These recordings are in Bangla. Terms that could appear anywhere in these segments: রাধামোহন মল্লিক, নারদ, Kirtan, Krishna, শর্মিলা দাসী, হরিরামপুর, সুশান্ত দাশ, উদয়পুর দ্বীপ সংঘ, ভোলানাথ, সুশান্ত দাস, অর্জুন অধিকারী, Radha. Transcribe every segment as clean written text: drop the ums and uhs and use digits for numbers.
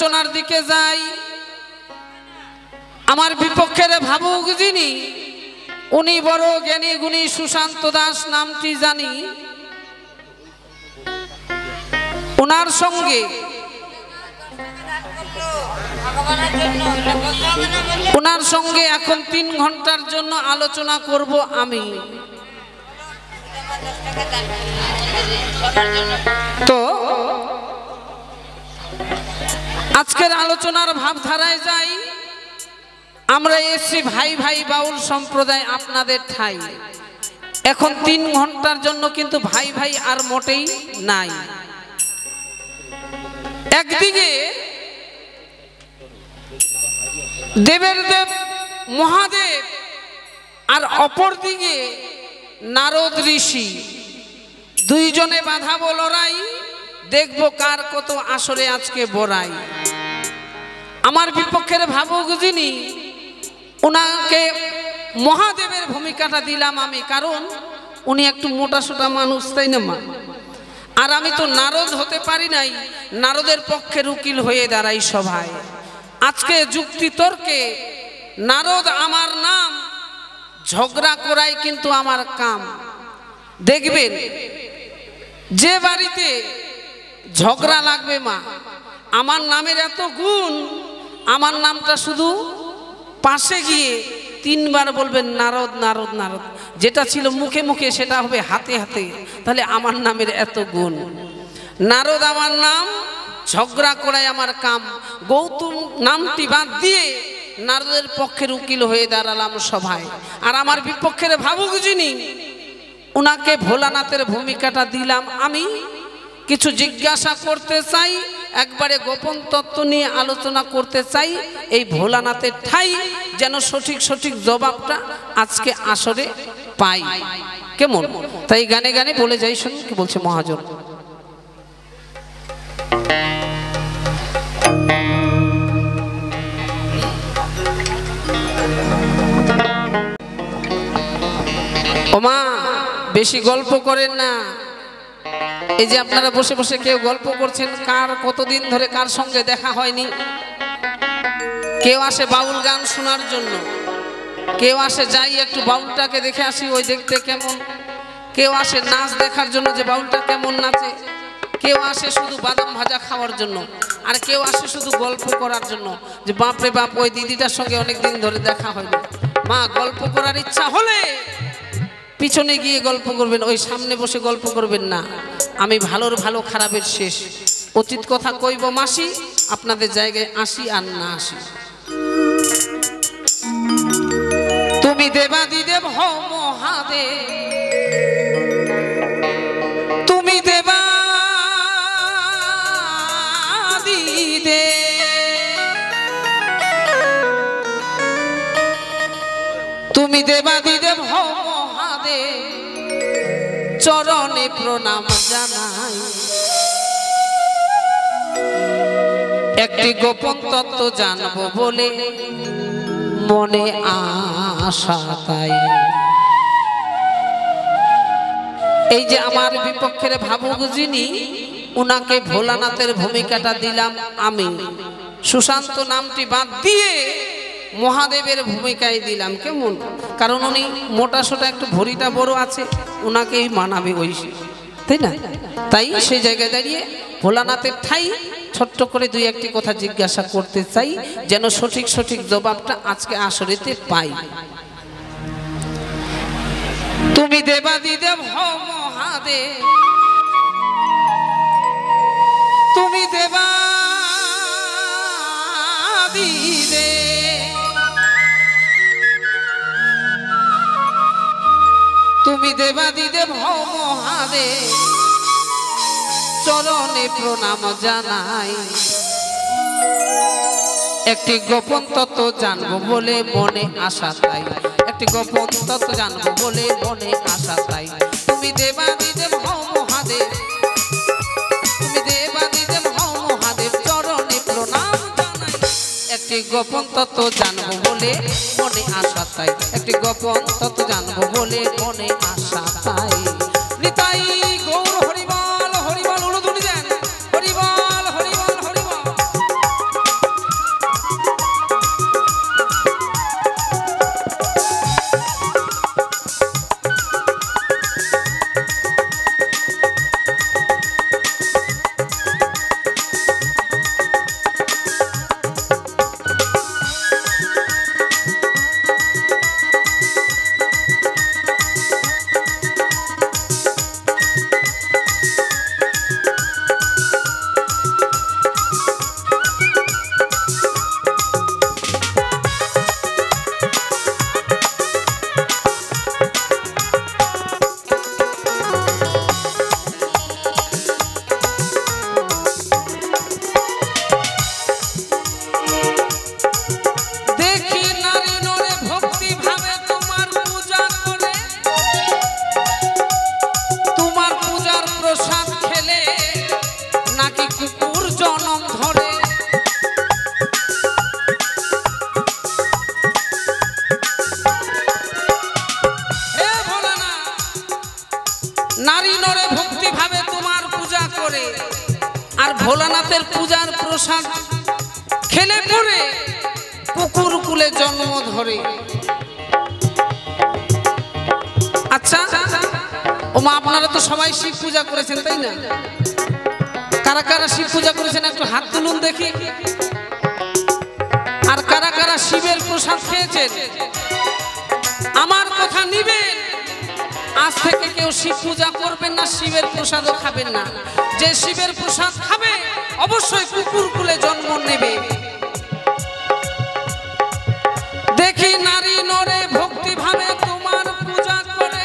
আলোচনার দিকে যাই, আমার বিপক্ষের ভাবুক যিনি, উনি বড় জ্ঞানী গুণী সুশান্ত দাস, নামটি জানি। ওনার সঙ্গে এখন 3 ঘন্টার জন্য আলোচনা করব আমি। তো আজকের আলোচনার ভাবধারায় যাই। আমরা এসছি ভাই ভাই বাউল সম্প্রদায় আপনাদের ঠাই। এখন 3 ঘন্টার জন্য কিন্তু ভাই ভাই আর মোটেই নাই। একদিকে দেবের দেব মহাদেব আর অপরদিকে নারদ ঋষি, দুইজনে বাঁধাবো লড়াই, দেখবো কার কত আসরে আজকে বড়াই। আমার বিপক্ষের ভাবুক যিনি, ওনাকে মহাদেবের ভূমিকাটা দিলাম আমি, কারণ উনি একটু মোটাসোটা মানুষ, তাই না মা? আর আমি তো নারদ হতে পারি নাই, নারদের পক্ষের উকিল হয়ে দাঁড়াই সভায়। আজকে যুক্তি তর্কে নারদ আমার নাম, ঝগড়া করাই কিন্তু আমার কাম। দেখবেন যে বাড়িতে ঝগড়া লাগবে, মা আমার নামের এত গুণ, আমার নামটা শুধু পাশে গিয়ে 3বার বলবেন নারদ নারদ নারদ, যেটা ছিল মুখে মুখে সেটা হবে হাতে হাতে। তাহলে আমার নামের এত গুণ, নারদ আমার নাম, ঝগড়া করাই আমার কাম। গৌতম নামটি বাদ দিয়ে নারদের পক্ষের উকিল হয়ে দাঁড়ালাম সভায়। আর আমার বিপক্ষের ভাবুক যিনি, ওনাকে ভোলানাথের ভূমিকাটা দিলাম আমি। কিছু জিজ্ঞাসা করতে চাই, একবারে গোপন তত্ত্ব নিয়ে আলোচনা করতে চাই। এই ভোলানাথের ঠাই যেন সঠিক সঠিক জবাবটা আজকে আসরে পাই, কেমন? তাই গানে গানে বলে যাই, শুন কি বলছে মহাজন। ওমা বেশি গল্প করেন না। এই যে আপনারা বসে বসে কেউ গল্প করছেন, কার কতদিন ধরে কার সঙ্গে দেখা হয়নি। কেউ আসে বাউল গান শোনার জন্য, কেউ আসে যাই একটু বাউলটাকে দেখে আসি, ওই দেখতে কেমন। কেউ আসে নাচ দেখার জন্য, যে বাউলটা কেমন নাচে। কেউ আসে শুধু বাদাম ভাজা খাওয়ার জন্য, আর কেউ আসে শুধু গল্প করার জন্য, যে বাপরে বাপ ওই দিদিটার সঙ্গে অনেকদিন ধরে দেখা হয়নি। মা গল্প করার ইচ্ছা হলে পিছনে গিয়ে গল্প করবেন, ওই সামনে বসে গল্প করবেন না। আমি ভালোর ভালো খারাপের শেষ, অতীত কথা কইব মাসি, আপনাদের জায়গায় আসি আর না আসি। তুমি দেবাদিদেব হও মহাদেব, তুমি দেবাদিদেব, তুমি দেবাদিদেব হও মহাদেব, চরণে প্রণাম জানাই। একটি গোপন তত্ত্ব জানবো বলে মনে আশা তাই। এই যে আমার বিপক্ষের ভাবুক যিনি, উনাকে ভোলানাথের ভূমিকাটা দিলাম আমি। সুশান্ত নামটি বাদ দিয়ে মহাদেবের ভূমিকায় দিলাম, কেমন? কারণ উনি মোটা সোটা, একটু ভরিটা বড় আছে, ওনাকেই মানাবে ওই, তাই না? তাই সেই জায়গায় দাঁড়িয়ে ভোলানাথের ঠাই ছোট্ট করে 2-1টি কথা জিজ্ঞাসা করতে চাই, যেন সঠিক সঠিক জবাবটা আজকে আসরেতে পাই। তুমি দেবাদিদেব হও মহাদেব, তুমি দেবাদিদেব, তুমি দেবাদিদেব হও মহাদেব, চরণে প্রণাম জানাই। একটি গোপন তত্ত্ব জানবো বলে মনে আশা তাই, একটি গোপন তত্ত্ব জানবো বলে মনে আশা তাই। তুমি দেবাদিদেব হও মহাদেব, তুমি দেবাদিদেব হও মহাদেব, চরণে প্রণাম জানাই। একটি গোপন তত্ত্ব জানবো বলে মনে আশা তাই, একটি গোপন তত্ত্ব জানবো বলে মনে আশা তাই। নিতাই গৌর হরিবল হরিবল উড়ুদুড়ি দেন, হরিবল হরিবল হরিবল। দেবতার পূজার প্রসাদ খেলে পরে কুকুর কুলে জন্ম ধরে। আচ্ছা ও মা, আপনারা তো সবাই শিব পূজা করেছেন তাই না? কারা কারা শিব পূজা করেছেন একটু হাত তুলুন দেখি। আর কারা কারা শিবের প্রসাদ খেয়েছেন? আমার কথা নিবেন, আজ থেকে কেউ শিব পূজা করবেন না, শিবের প্রসাদও খাবেন না। যে শিবের প্রসাদ খাবে অবশ্যই কুকুর কুলে জন্ম নেবে। দেখি নারী নরে ভক্তি ভাবে তোমার পূজা করে,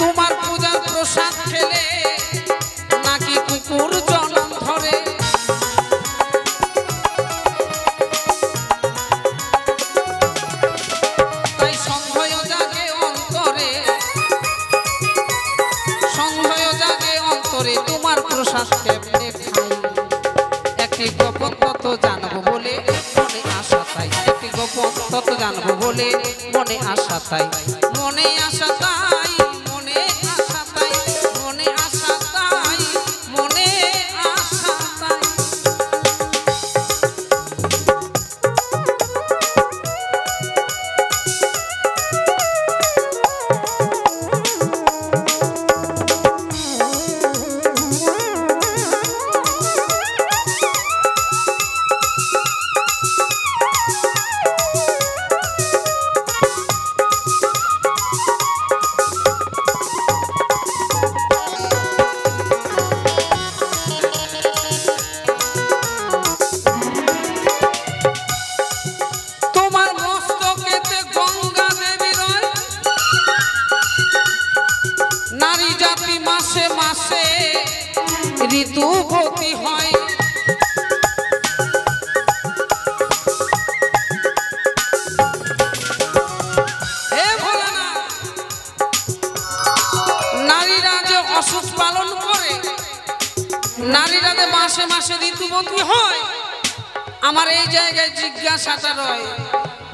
তোমার পূজার প্রসাদ খেলে নাকি কুকুর জন্ম ধরে। তোমার প্রসাদ কেমনে খাই, একটি গোপন তত জানবো বলে মনে আশা তাই, একটি গোপন তত জানবো বলে মনে আশা তাই, মনে আশা তাই, মনে আশা তাই, মনে আশা তাই, মনে আশা তাই।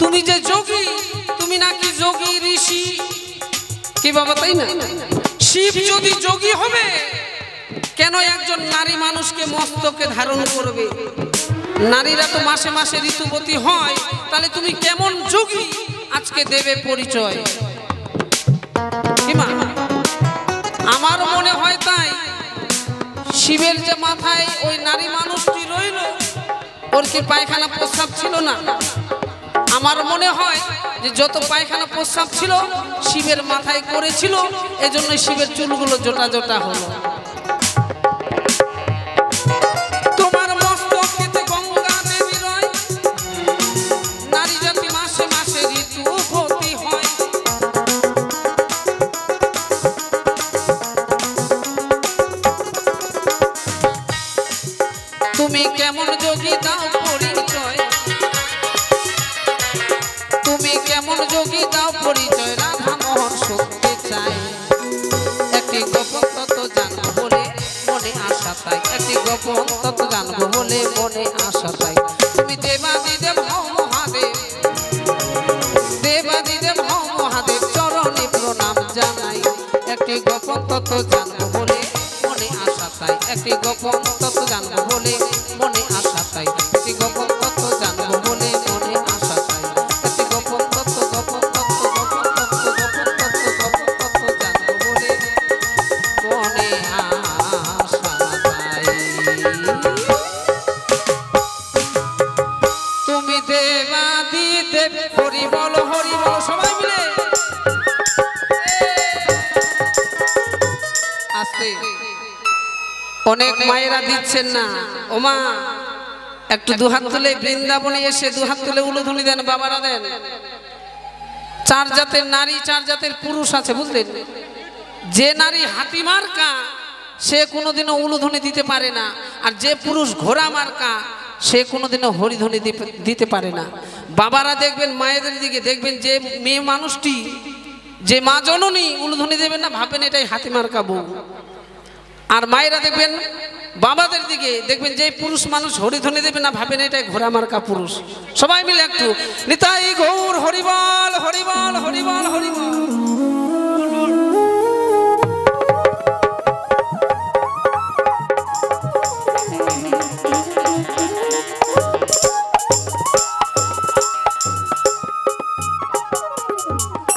তুমি যে যোগী, তুমি নাকি যোগী ঋষি, কি বাবা তাই না? শিব যদি যোগী হবে কেন একজন নারী মানুষকে মস্তকে ধারণ করবে? নারীরা তো মাসে মাসে ঋতুবতী হয়, তাহলে তুমি কেমন যোগী আজকে দেবে পরিচয়। আমার মনে হয় তাই, শিবের যে মাথায় ওই নারী মানুষটি রইল, ওর কি পায়খানা প্রস্রাব ছিল না? আমার মনে হয় যে যত পায়খানা প্রস্রাব ছিল শিবের মাথায় করেছিল, এজন্য শিবের চুলগুলো জোটা জোটা হলো। তোমার মস্তকেতে গঙ্গা দেবী রয়, নারী জাতি মাসে মাসে ঋতুবতী হয়। তুমি কেমন যোগী দাও পরিচয়, কেমন যোগী দাও পরিচয়। রাধামোহন শুনতে চাই, একটি গোপন তত্ত্ব জানবো বলে মনে আশা তাই, একটি গোপন তত্ত্ব জানবো বলে মনে আশা তাই। তুমি দেবাদিদেব হও মহাদেব, দেবাদিদেব হও মহাদেব, চরণে প্রণাম জানাই, একটি গোপন তত্ত্ব জানবো বলে মনে আশা তাই, একটি গোপন তত্ত্ব জানবো বলে মনে আশা তাই, একটি গোপন তত্ত্ব জানবো বলে মনে আশা তাই। অনেক মায়েরা দিচ্ছেন না, ও মা একটু দুহাত তুলে বৃন্দাবনে এসে দুহাত তুলে উলুধুলি দেন বাবারা, দেন। চার জাতের নারী, চার জাতের পুরুষ আছে বুঝলেন। যে নারী হাতি মার্কা সে কোনোদিনও উলুধুনি দিতে পারে না, আর যে পুরুষ ঘোড়া মার্কা সে কোনোদিনও হরিধুনি দিতে পারে না। বাবারা দেখবেন মায়েদের দিকে, দেখবেন যে মেয়ে মানুষটি, যে মা জননী উলুধুনি দেবেন না, ভাবেন এটাই হাতি মার্কা বউ। আর মায়েরা দেখবেন বাবাদের দিকে, দেখবেন যে পুরুষ মানুষ হরিধ্বনি দেবে না, ভাবেন এটাই ঘোড়া মার্কা পুরুষ। সবাই মিলে একটু নিতাই গৌর হরিবল হরিবল হরিবল হরিবল।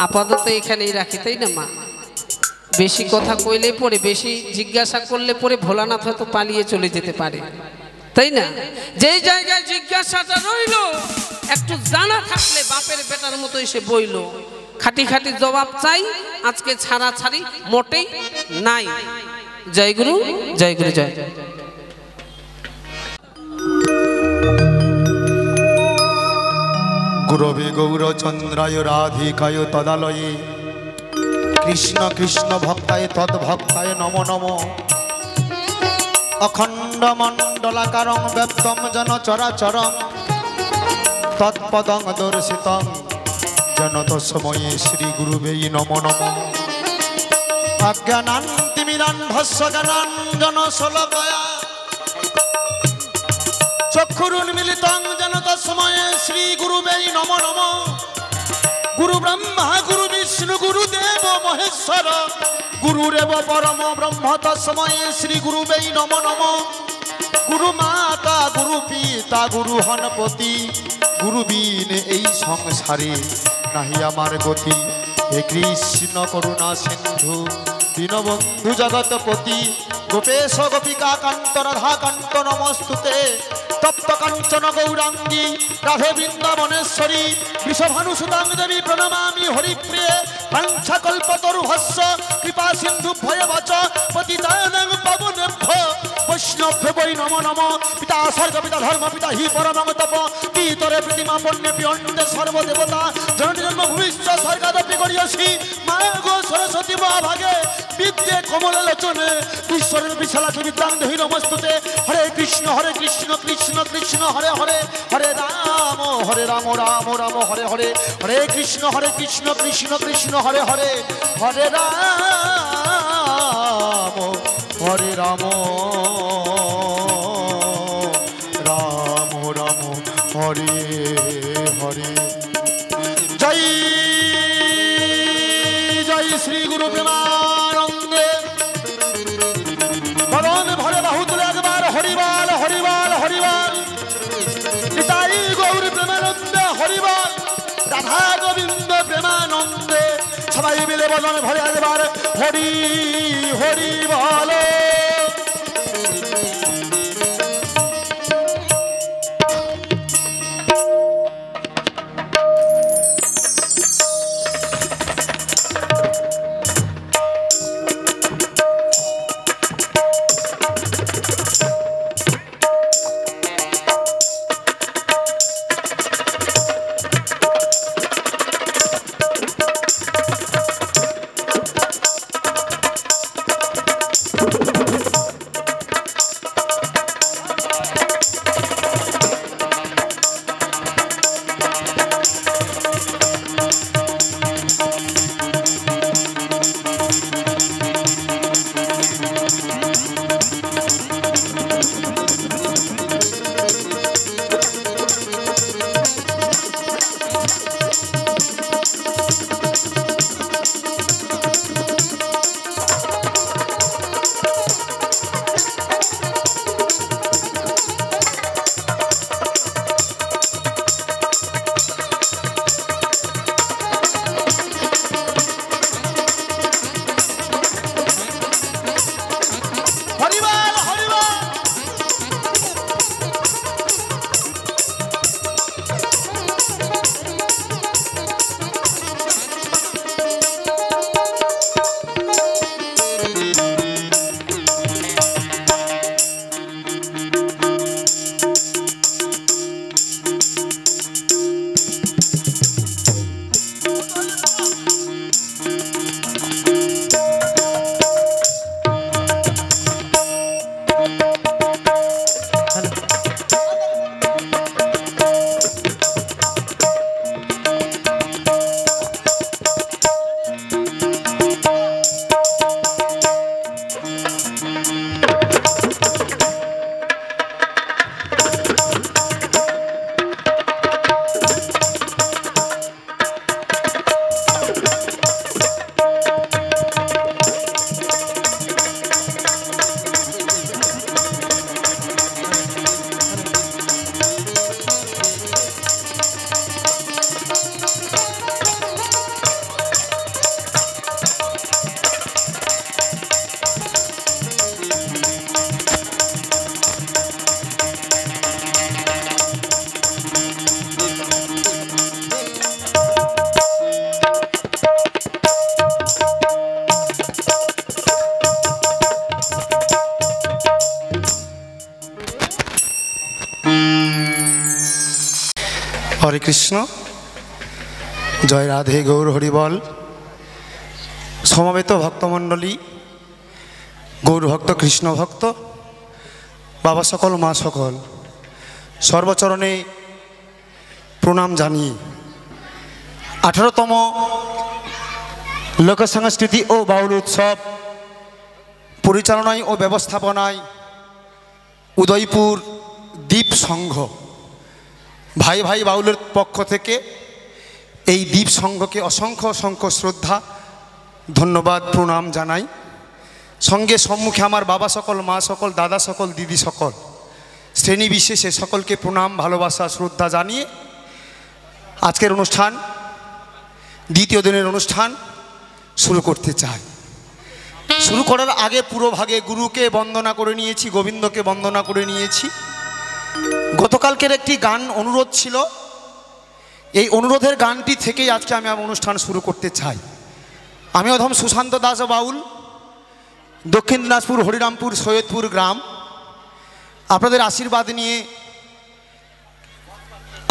আপাতত এখানেই রাখি, তাই না মা? বেশি কথা কইলে পরে, বেশি জিজ্ঞাসা করলে পরে ভোলানাথ হয়তো পালিয়ে চলে যেতে পারে, তাই না? যেই জায়গায় জিজ্ঞাসাটা রইল একটু জানা থাকলে বাপের বেটার মতো এসে বইল। খাটি খাটি জবাব চাই, আজকে ছাড়া ছাড়ি মোটেই নাই। জয় গুরু, জয় গুরু, জয়। গুরবে গৌরচন্দ্রায় রাধিকায় তদালয়ে কৃষ্ণ কৃষ্ণ ভক্তায় তদ্ভক্তায় নমো নমো। অখণ্ড মণ্ডলাকারং ব্যপ্তম জন চরাচরং তৎপদং দর্শিতং জনত সময়ে শ্রী গুরুবে নমো নমো। অজ্ঞানান্তিমিরান ভস্য জ্ঞানাঞ্জন সলভয়া চক্ষুরুন্মিলিতং জনত সময়ে শ্রী গুরুবে নমো নমো। গুরু ব্রহ্মা গুরু বিষ্ণু গুরুদেব মহেশ্বর গুরুরেব পরম ব্রহ্ম তস্মৈ শ্রী গুরুবে নমো নমো। গুরু মাতা গুরু পিতা গুরু হনপতি গুরুবিন এই সংসারে নাহি আমার গতি। হে কৃষ্ণ করুণা সিন্ধু দীনবন্ধু জগৎপতি গোপেশ গোপিকা কান্ত রাধা কান্ত নমস্তুতে। তপ্ত কাঞ্চন গৌরাঙ্গী রাধে বৃন্দাবনেশ্বরী বিষভানুসুতাং দেবী প্রণমামি হরিপ্রিয়ে। বাঞ্ছা কল্পতরুভস্য কৃপা সিন্ধুভ্যেব চ পতিতানাং পাবনেভ্যো বৈষ্ণভ্যো বৈ নমো নমঃ। পিতা সর্গ পিতা ধর্ম পিতা হি পরমং তপ পিতরে প্রতিমা পুণ্যেপি অন্তে সর্বদেবতা জননী জন্মভূমিশ্চ স্বর্গাদপি গরিয়সি। মা গো সরস্বতী মহাভাগে বিদ্যে কমলে লোচনে ঈশ্বরের বিশালাক্ষী বিদ্যাং দেহি নমস্তুতে। হরে কৃষ্ণ হরে কৃষ্ণ কৃষ্ণ কৃষ্ণ হরে হরে হরে রাম রাম রাম হরে হরে। হরে কৃষ্ণ হরে কৃষ্ণ কৃষ্ণ কৃষ্ণ হরে হরে হরে রাম রাম রাম হরে হরে। জয় জয় শ্রী গুরু প্রেমানন্দে ভগবান ভরে বাহু তুলে একবার হরিবল হরিবল হরিবল। নিতাই গৌর প্রেমানন্দে হরিবল রাধা গোবিন্দ প্রেমানন্দে। সবাই মিলে বলন ভরে একবার হরি হরি বল। হরে কৃষ্ণ, জয় রাধে, গৌর হরিবল। সমবেত ভক্তমণ্ডলী, গৌরভক্ত, কৃষ্ণ ভক্ত, বাবা সকল, মা সকল, সর্বচরণে প্রণাম জানিয়ে 18তম লোক সংস্কৃতি ও বাউল উৎসব পরিচালনায় ও ব্যবস্থাপনায় উদয়পুর দ্বীপ সংঘ, ভাই ভাই বাউলের পক্ষ থেকে এই দ্বীপ সংঘকে অসংখ্য অসংখ্য শ্রদ্ধা, ধন্যবাদ, প্রণাম জানাই। সঙ্গে সম্মুখে আমার বাবা সকল, মা সকল, দাদা সকল, দিদি সকল, শ্রেণী বিশেষে সকলকে প্রণাম, ভালোবাসা, শ্রদ্ধা জানিয়ে আজকের অনুষ্ঠান, দ্বিতীয় দিনের অনুষ্ঠান শুরু করতে চাই। শুরু করার আগে পুরো ভাগে গুরুকে বন্দনা করে নিয়েছি, গোবিন্দকে বন্দনা করে নিয়েছি। গতকালকের একটি গান অনুরোধ ছিল, এই অনুরোধের গানটি থেকেই আজকে আমি আমার অনুষ্ঠান শুরু করতে চাই। আমি অধম সুশান্ত দাশ বাউল, দক্ষিণ দিনাজপুর হরিরামপুর সৈয়দপুর গ্রাম। আপনাদের আশীর্বাদ নিয়ে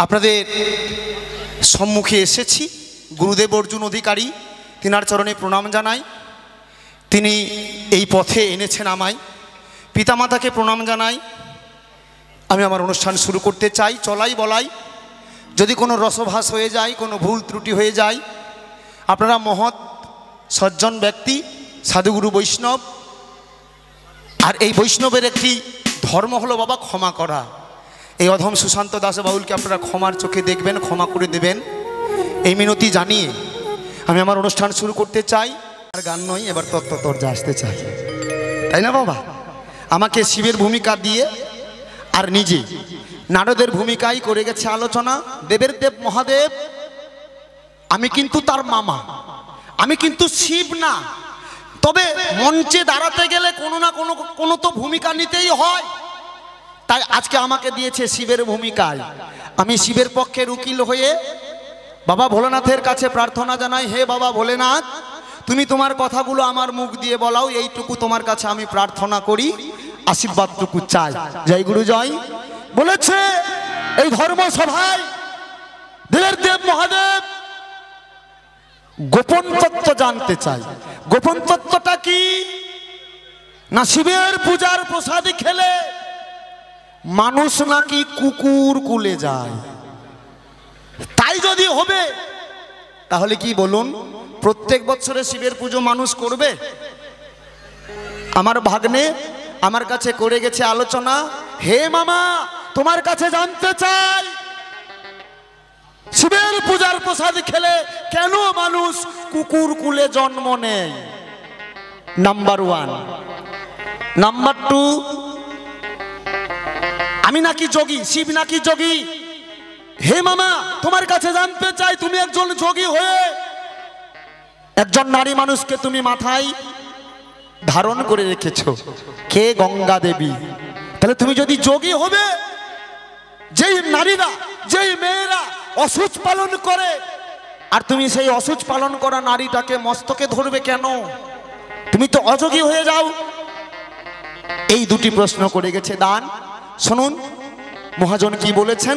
আপনাদের সম্মুখে এসেছি। গুরুদেব অর্জুন অধিকারী, তিনার চরণে প্রণাম জানাই, তিনি এই পথে এনেছেন আমায়। পিতামাতাকে প্রণাম জানাই। আমি আমার অনুষ্ঠান শুরু করতে চাই। চলাই বলাই যদি কোনো রসভাস হয়ে যায়, কোনো ভুল ত্রুটি হয়ে যায়, আপনারা মহৎ সজ্জন ব্যক্তি, সাধুগুরু বৈষ্ণব, আর এই বৈষ্ণবের একটি ধর্ম হলো বাবা ক্ষমা করা। এই অধম সুশান্ত দাস বাউলকে আপনারা ক্ষমার চোখে দেখবেন, ক্ষমা করে দেবেন, এই মিনতি জানিয়ে আমি আমার অনুষ্ঠান শুরু করতে চাই। আর গান নয়, এবার তত্ত্বতর্যা আসতে চাই, তাই না বাবা? আমাকে শিবের ভূমিকা দিয়ে আর নিজে নারদের ভূমিকাই করে গেছে আলোচনা। দেবের দেব মহাদেব, আমি কিন্তু তার মামা, আমি কিন্তু শিব না, তবে মঞ্চে দাঁড়াতে গেলে কোনো না কোনো তো ভূমিকা নিতেই হয়। তাই আজকে আমাকে দিয়েছে শিবের ভূমিকায়। আমি শিবের পক্ষের উকিল হয়ে বাবা ভোলেনাথের কাছে প্রার্থনা জানাই, হে বাবা ভোলেনাথ, তুমি তোমার কথাগুলো আমার মুখ দিয়ে বলাও, এইটুকু তোমার কাছে আমি প্রার্থনা করি, আশীর্বাদটুকু চাই। জয় গুরু জয়। বলেছে এই ধর্মসভায় দেবের দেব মহাদেব গোপন তত্ত্ব জানতে চাই। গোপন তত্ত্বটা কি? না শিবের পূজার প্রসাদ খেলে মানুষ নাকি কুকুর কুলে যায়। তাই যদি হবে তাহলে কি বলুন, প্রত্যেক বছরে শিবের পুজো মানুষ করবে? আমার ভাগ্নে আমার কাছে করে গেছে আলোচনা, হে মামা তোমার কাছে জানতে চাই শিবের পূজার প্রসাদ খেলে কেন মানুষ কুকুর কুলে জন্ম নেয়। Number one. নাম্বার টু, আমি নাকি যোগী, শিব নাকি যোগী। হে মামা তোমার কাছে জানতে চাই, তুমি একজন যোগী হয়ে একজন নারী মানুষকে তুমি মাথায় ধারণ করে রেখেছো, কে? গঙ্গা দেবী। তাহলে তুমি যদি যোগী হবে, যেই নারীরা যেই মেয়েরা অসুচ পালন করে, আর তুমি সেই অসুচ পালন করা নারীটাকে মস্তকে ধরবে কেন? তুমি তো অযোগী হয়ে যাও। এই দুটি প্রশ্ন করে গেছে দান। শুনুন মহাজন কি বলেছেন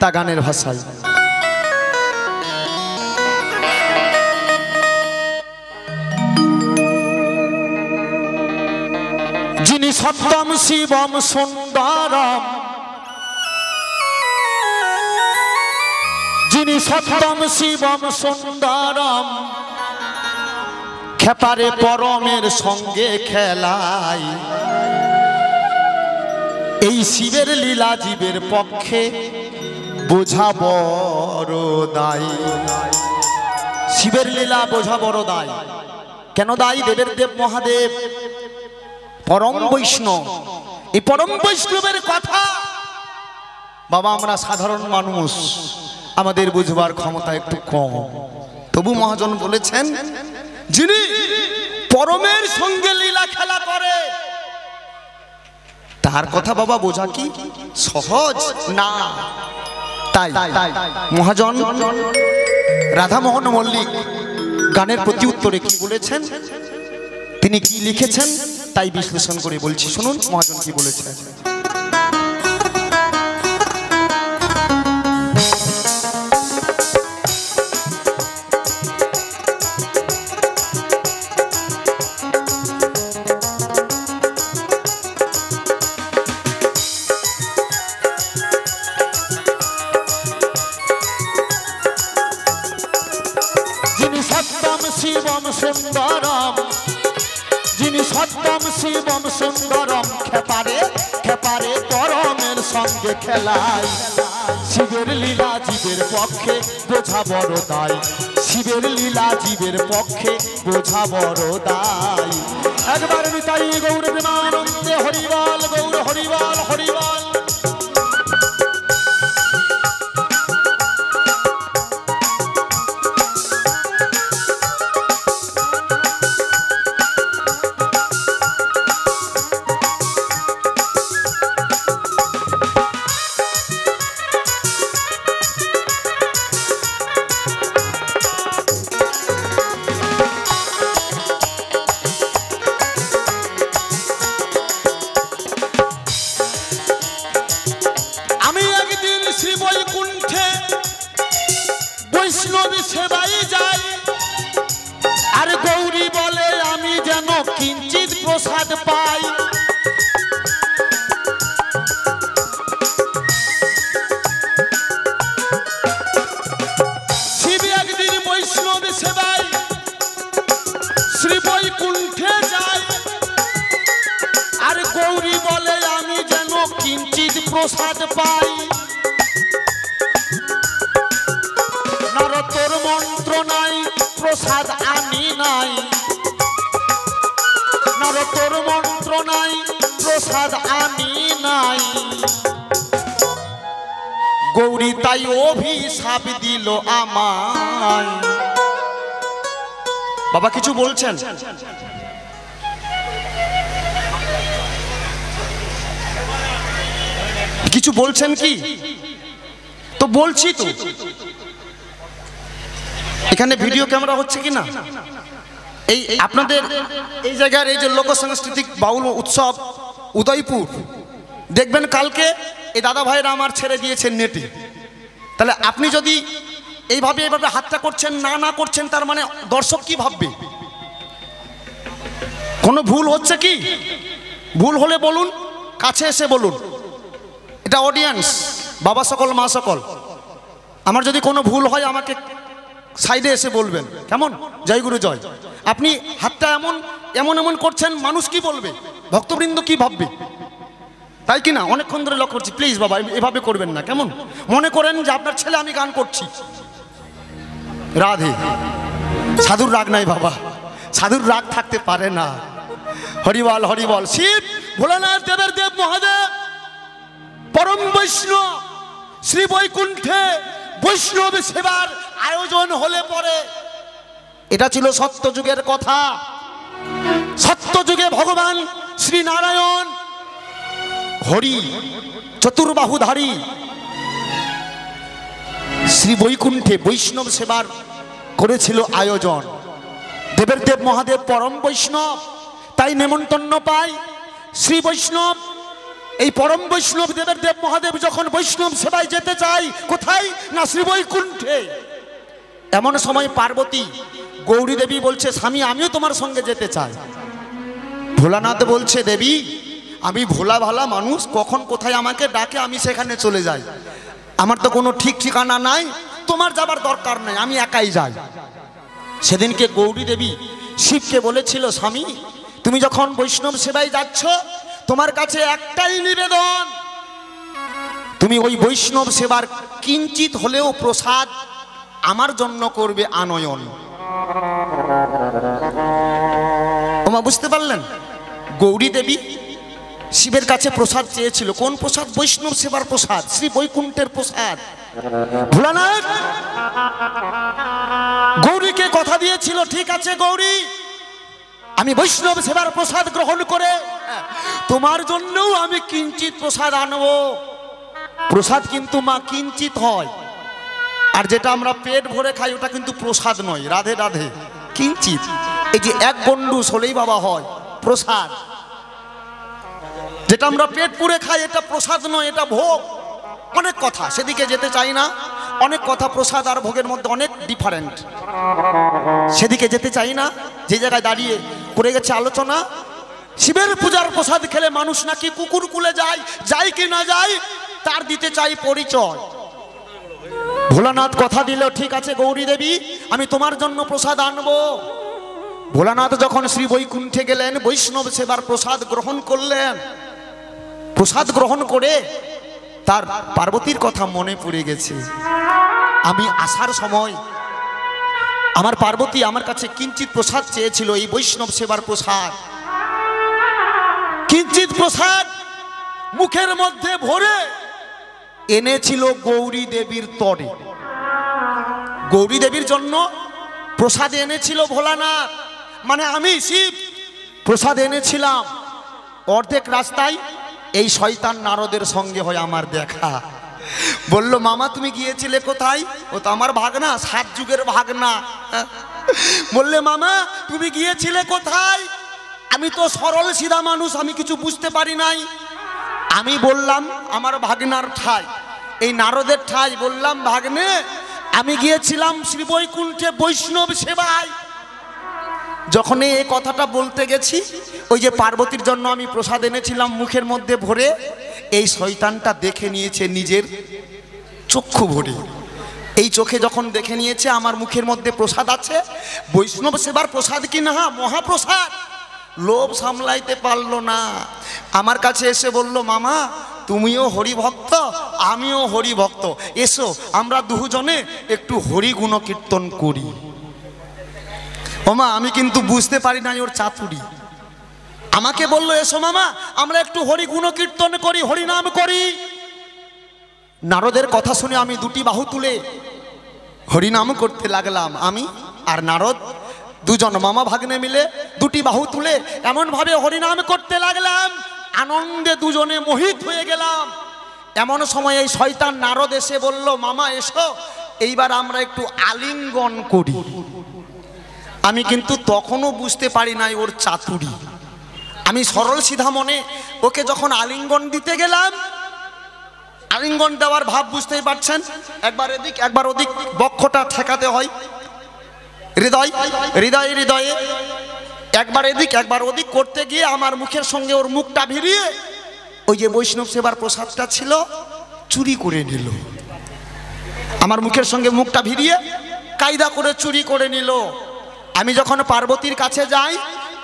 তা গানের ভাষায়। যিনি সত্যম শিবম সুন্দরম, যিনি সত্যম শিবম সুন্দরম, খেপারে পরমের সঙ্গে খেলায়, এই শিবের লীলা জীবের পক্ষে বোঝা বড় দায়। শিবের লীলা বোঝা বড় দায়। কেন দায়? দেবের দেব মহাদেব পরম বৈষ্ণব। এই পরম বৈষ্ণবের কথা বাবা আমরা সাধারণ মানুষ, আমাদের বুঝবার ক্ষমতা একটু কম, তবু মহাজন বলেছেন যিনি পরমের সঙ্গে লীলা খেলা করে তার কথা বাবা বোঝা কি সহজ? না। তাই মহাজন রাধামোহন মল্লিক গানের প্রতি উত্তরে কি বলেছেন, তিনি কি লিখেছেন তাই বিশ্লেষণ করে বলছি। শুনুন মহাজন কি বলেছেন। সত্যম শিবম সুন্দরম, যিনি সত্যম শিবম সুন্দরম, খেপারে খেপারে তরমের সঙ্গে খেলায়। শিবের লীলা জীবের পক্ষে বোঝা বড় দায়, শিবের লীলা জীবের পক্ষে বোঝা বড় দায়। একবার নিতাই গৌর প্রেমানন্দে হরিবল গৌর হরিবল হরিবল। গৌরী তাই অভিশাপ দিল আমায়। বাবা কিছু বলছেন? কিছু বলছেন কি? তো বলছি তো, এখানে ভিডিও ক্যামেরা হচ্ছে কি না? এই আপনাদের এই জায়গার এই যে লোক সাংস্কৃতিক বাউল উৎসব উদয়পুর, দেখবেন কালকে এই দাদা ভাইরা আমার ছেড়ে দিয়েছেন নেটে। তাহলে আপনি যদি এইভাবে এইভাবে হাতটা করছেন, না না করছেন, তার মানে দর্শক কি ভাববে? কোনো ভুল হচ্ছে কি? ভুল হলে বলুন, কাছে এসে বলুন। এটা অডিয়েন্স, বাবা সকল মা সকল, আমার যদি কোনো ভুল হয় আমাকে সাইডে এসে বলবেন, কেমন? জয় গুরু জয়। আপনি হাতটা এমন এমন এমন করছেন, মানুষ কি বলবে? ভক্তবৃন্দ কি ভাববে? তাই কি না? অনেকক্ষণ ধরে লক্ষ্য করছি, প্লিজ বাবা এভাবে করবেন না, কেমন? মনে করেন যে আপনার ছেলে আমি গান করছি। রাধে, সাধুর রাগ নাই বাবা, সাধুর রাগ থাকতে পারে না। হরিবল হরিবল। শিব ভোলানাথ দেবের দেব মহাদেব পরম বৈষ্ণব, শ্রী বৈকুণ্ঠে বৈষ্ণব সেবার আয়োজন হলে পরে, এটা ছিল সত্যযুগের কথা। সত্যযুগে ভগবান শ্রীনারায়ণ হরি চতুর্বাহুধারী শ্রী বৈকুণ্ঠে বৈষ্ণব সেবার করেছিল আয়োজন। দেবের দেব মহাদেব পরম বৈষ্ণব, তাই নেমন্তন্ন পায় শ্রী বৈষ্ণব। এই পরম বৈষ্ণব দেবের দেব মহাদেব যখন বৈষ্ণব সেবায় যেতে চায়, কোথায় না শ্রী বৈকুণ্ঠে। এমন সময় পার্বতী গৌরী দেবী বলছে, স্বামী আমিও তোমার সঙ্গে যেতে চাই। ভোলানাথ বলছে, দেবী আমি ভোলা ভালা মানুষ, কখন কোথায় আমাকে ডাকে আমি সেখানে চলে যাই, আমার তো কোনো ঠিক ঠিকানা নাই, তোমার যাবার দরকার নেই, আমি একাই যাই। সেদিনকে গৌরী দেবী শিবকে বলেছিল, স্বামী তুমি যখন বৈষ্ণব সেবায় যাচ্ছ, তোমার কাছে একটাই নিবেদন, তুমি ওই বৈষ্ণব সেবার কিঞ্চিত হলেও প্রসাদ আমার জন্য করবে আনয়ন। ওমা, বুঝতে পারলেন? গৌরী দেবী শিবের কাছে প্রসাদ চেয়েছিল। কোন প্রসাদ? বৈষ্ণব সেবার প্রসাদ, শ্রী বৈকুণ্ঠের প্রসাদ। ভোলানাথ গৌরীকে কথা দিয়েছিল, ঠিক আছে গৌরী, আমি বৈষ্ণব সেবার প্রসাদ গ্রহণ করে তোমার জন্যও আমি কিঞ্চিত প্রসাদ আনবো। প্রসাদ কিন্তু মা কিঞ্চিত হয়, আর যেটা আমরা পেট ভরে খাই ওটা কিন্তু প্রসাদ নয়। রাধে রাধে। কিঞ্চিত, এই যে এক গন্ডুস হলেই বাবা হয় প্রসাদ। যেটা আমরা পেট পুরে খাই এটা প্রসাদ নয়, এটা ভোগ। অনেক কথা, সেদিকে যেতে চাই না, অনেক কথা। প্রসাদ আর ভোগের মধ্যে অনেক ডিফারেন্ট, সেদিকে যেতে চাই না। যে জায়গায় দাঁড়িয়ে করে গেছে আলোচনা, শিবের পূজার প্রসাদ খেলে মানুষ নাকি কুকুর কুলে যায়, যায় কি না যায় তার দিতে চাই পরিচয়। ভোলানাথ কথা দিল, ঠিক আছে গৌরী দেবী, আমি তোমার জন্য প্রসাদ আনবো। ভোলানাথ যখন শ্রী বৈকুণ্ঠে গেলেন, বৈষ্ণব সেবার প্রসাদ গ্রহণ করলেন। প্রসাদ গ্রহণ করে তার পার্বতীর কথা মনে পড়ে গেছে। আমি আসার সময় আমার পার্বতী আমার কাছে কিঞ্চিত প্রসাদ চেয়েছিল, এই বৈষ্ণব সেবার প্রসাদ। কিঞ্চিত প্রসাদ মুখের মধ্যে ভরে এনেছিল গৌরী দেবীর তরে। গৌরী দেবীর জন্য প্রসাদ এনেছিল ভোলানাথ, মানে আমি শিব প্রসাদ এনেছিলাম। অর্ধেক রাস্তায় এই শয়তান নারদের সঙ্গে হয় আমার দেখা। বলল, মামা তুমি গিয়েছিলে কোথায়? ও তো আমার ভাগনা, সাত যুগের ভাগনা। বললে, মামা তুমি গিয়েছিলে কোথায়? আমি তো সরল সিধা মানুষ, আমি কিছু বুঝতে পারি নাই। আমি বললাম আমার ভাগনার ঠাই, এই নারদের ঠাই। বললাম, ভাগ্নে আমি গিয়েছিলাম শ্রী বৈকুণ্ঠে বৈষ্ণব সেবায়। যখন এই কথাটা বলতে গেছি, ওই যে পার্বতীর জন্য আমি প্রসাদ এনেছিলাম মুখের মধ্যে ভরে, এই শয়তানটা দেখে নিয়েছে নিজের চক্ষু ভরে। এই চোখে যখন দেখে নিয়েছে আমার মুখের মধ্যে প্রসাদ আছে, বৈষ্ণব সেবার প্রসাদ কি না মহাপ্রসাদ, লোভ সামলাইতে পারলো না। আমার কাছে এসে বলল, মামা তুমিও হরিভক্ত আমিও হরিভক্ত, এসো আমরা দুজনে একটু হরিগুণ কীর্তন করি। ওমা, আমি কিন্তু বুঝতে পারি নাই ওর চাতুরি। আমাকে বললো, এসো মামা আমরা একটু হরিগুণ কীর্তন করি, হরিনাম করি। নারদের কথা শুনে আমি দুটি বাহু তুলে হরিনাম করতে লাগলাম। আমি আর নারদ দুজন মামা ভাগ্নে মিলে দুটি বাহু তুলে এমনভাবে হরিনাম করতে লাগলাম, আনন্দে দুজনে মোহিত হয়ে গেলাম। এমন সময় এই শয়তান নারদ এসে বলল, মামা এসো এইবার আমরা একটু আলিঙ্গন করি। আমি কিন্তু তখনও বুঝতে পারি নাই ওর চাতুরি। আমি সরল সিধা মনে ওকে যখন আলিঙ্গন দিতে গেলাম, আলিঙ্গন দেওয়ার ভাব বুঝতেই পারছেন, একবার এদিক একবার ওদিক বক্ষটা ঠেকাতে হয়, হৃদয় হৃদয়ে হৃদয়ে একবার এদিক একবার ওদিক করতে গিয়ে আমার মুখের সঙ্গে ওর মুখটা ভিড়িয়ে ওই যে বৈষ্ণব সেবার প্রসাদটা ছিল চুরি করে নিল। আমার মুখের সঙ্গে মুখটা ভিড়িয়ে কায়দা করে চুরি করে নিল। আমি যখন পার্বতীর কাছে যাই,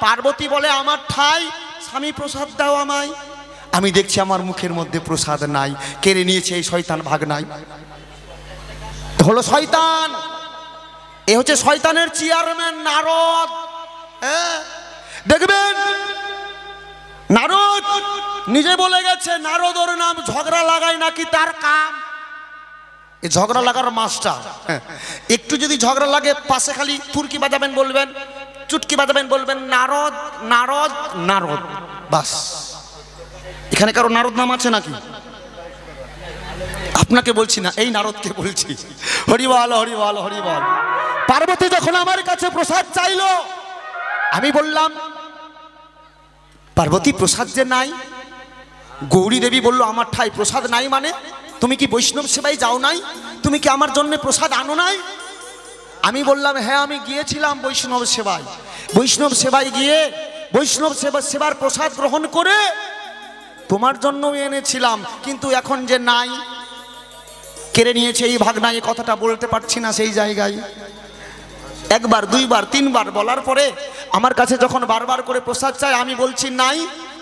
পার্বতী বলে, আমার ঠাই স্বামী প্রসাদ দাও আমায়। আমি দেখছি আমার মুখের মধ্যে প্রসাদ নাই, কেড়ে নিয়েছে এই শয়তান ভাগ নাই। হলো শয়তান, এ হচ্ছে শয়তানের চেয়ারম্যান নারদ। দেখবেন নারদ নিজে বলে গেছে, নারদ ওর নাম ঝগড়া লাগায় নাকি তার কাম। এ ঝগড়া লাগার মাস্টার। একটু যদি ঝগড়া লাগে পাশে খালি তুর্কি বাজাবেন, বলবেন চুটকি বাজাবেন, বলবেন নারদ নারদ নারদ, বাস। এখানে কারো নারদ নাম আছে নাকি? আপনাকে বলছি না, এই নারদকে বলছি। হরিবল হরিবল হরিবল। পার্বতী যখন আমার কাছে প্রসাদ চাইলো, আমি বললাম পার্বতী প্রসাদ যে নাই। গৌরী দেবী বলল, আমার ঠাই প্রসাদ নাই মানে তুমি কি বৈষ্ণব সেবায় যাও নাই? তুমি কি আমার জন্য প্রসাদ আনো নাই? আমি বললাম, হ্যাঁ আমি গিয়েছিলাম বৈষ্ণব সেবায়। বৈষ্ণব সেবায় গিয়ে বৈষ্ণব সেবার প্রসাদ গ্রহণ করে তোমার জন্য এনেছিলাম, কিন্তু এখন যে নাই কেড়ে নিয়েছে এই ভাগ নাই। কথাটা বলতে পারছি না সেই জায়গায়। একবার দুইবার তিনবার বলার পরে আমার কাছে যখন বারবার করে প্রসাদ চায়, আমি বলছি নাই,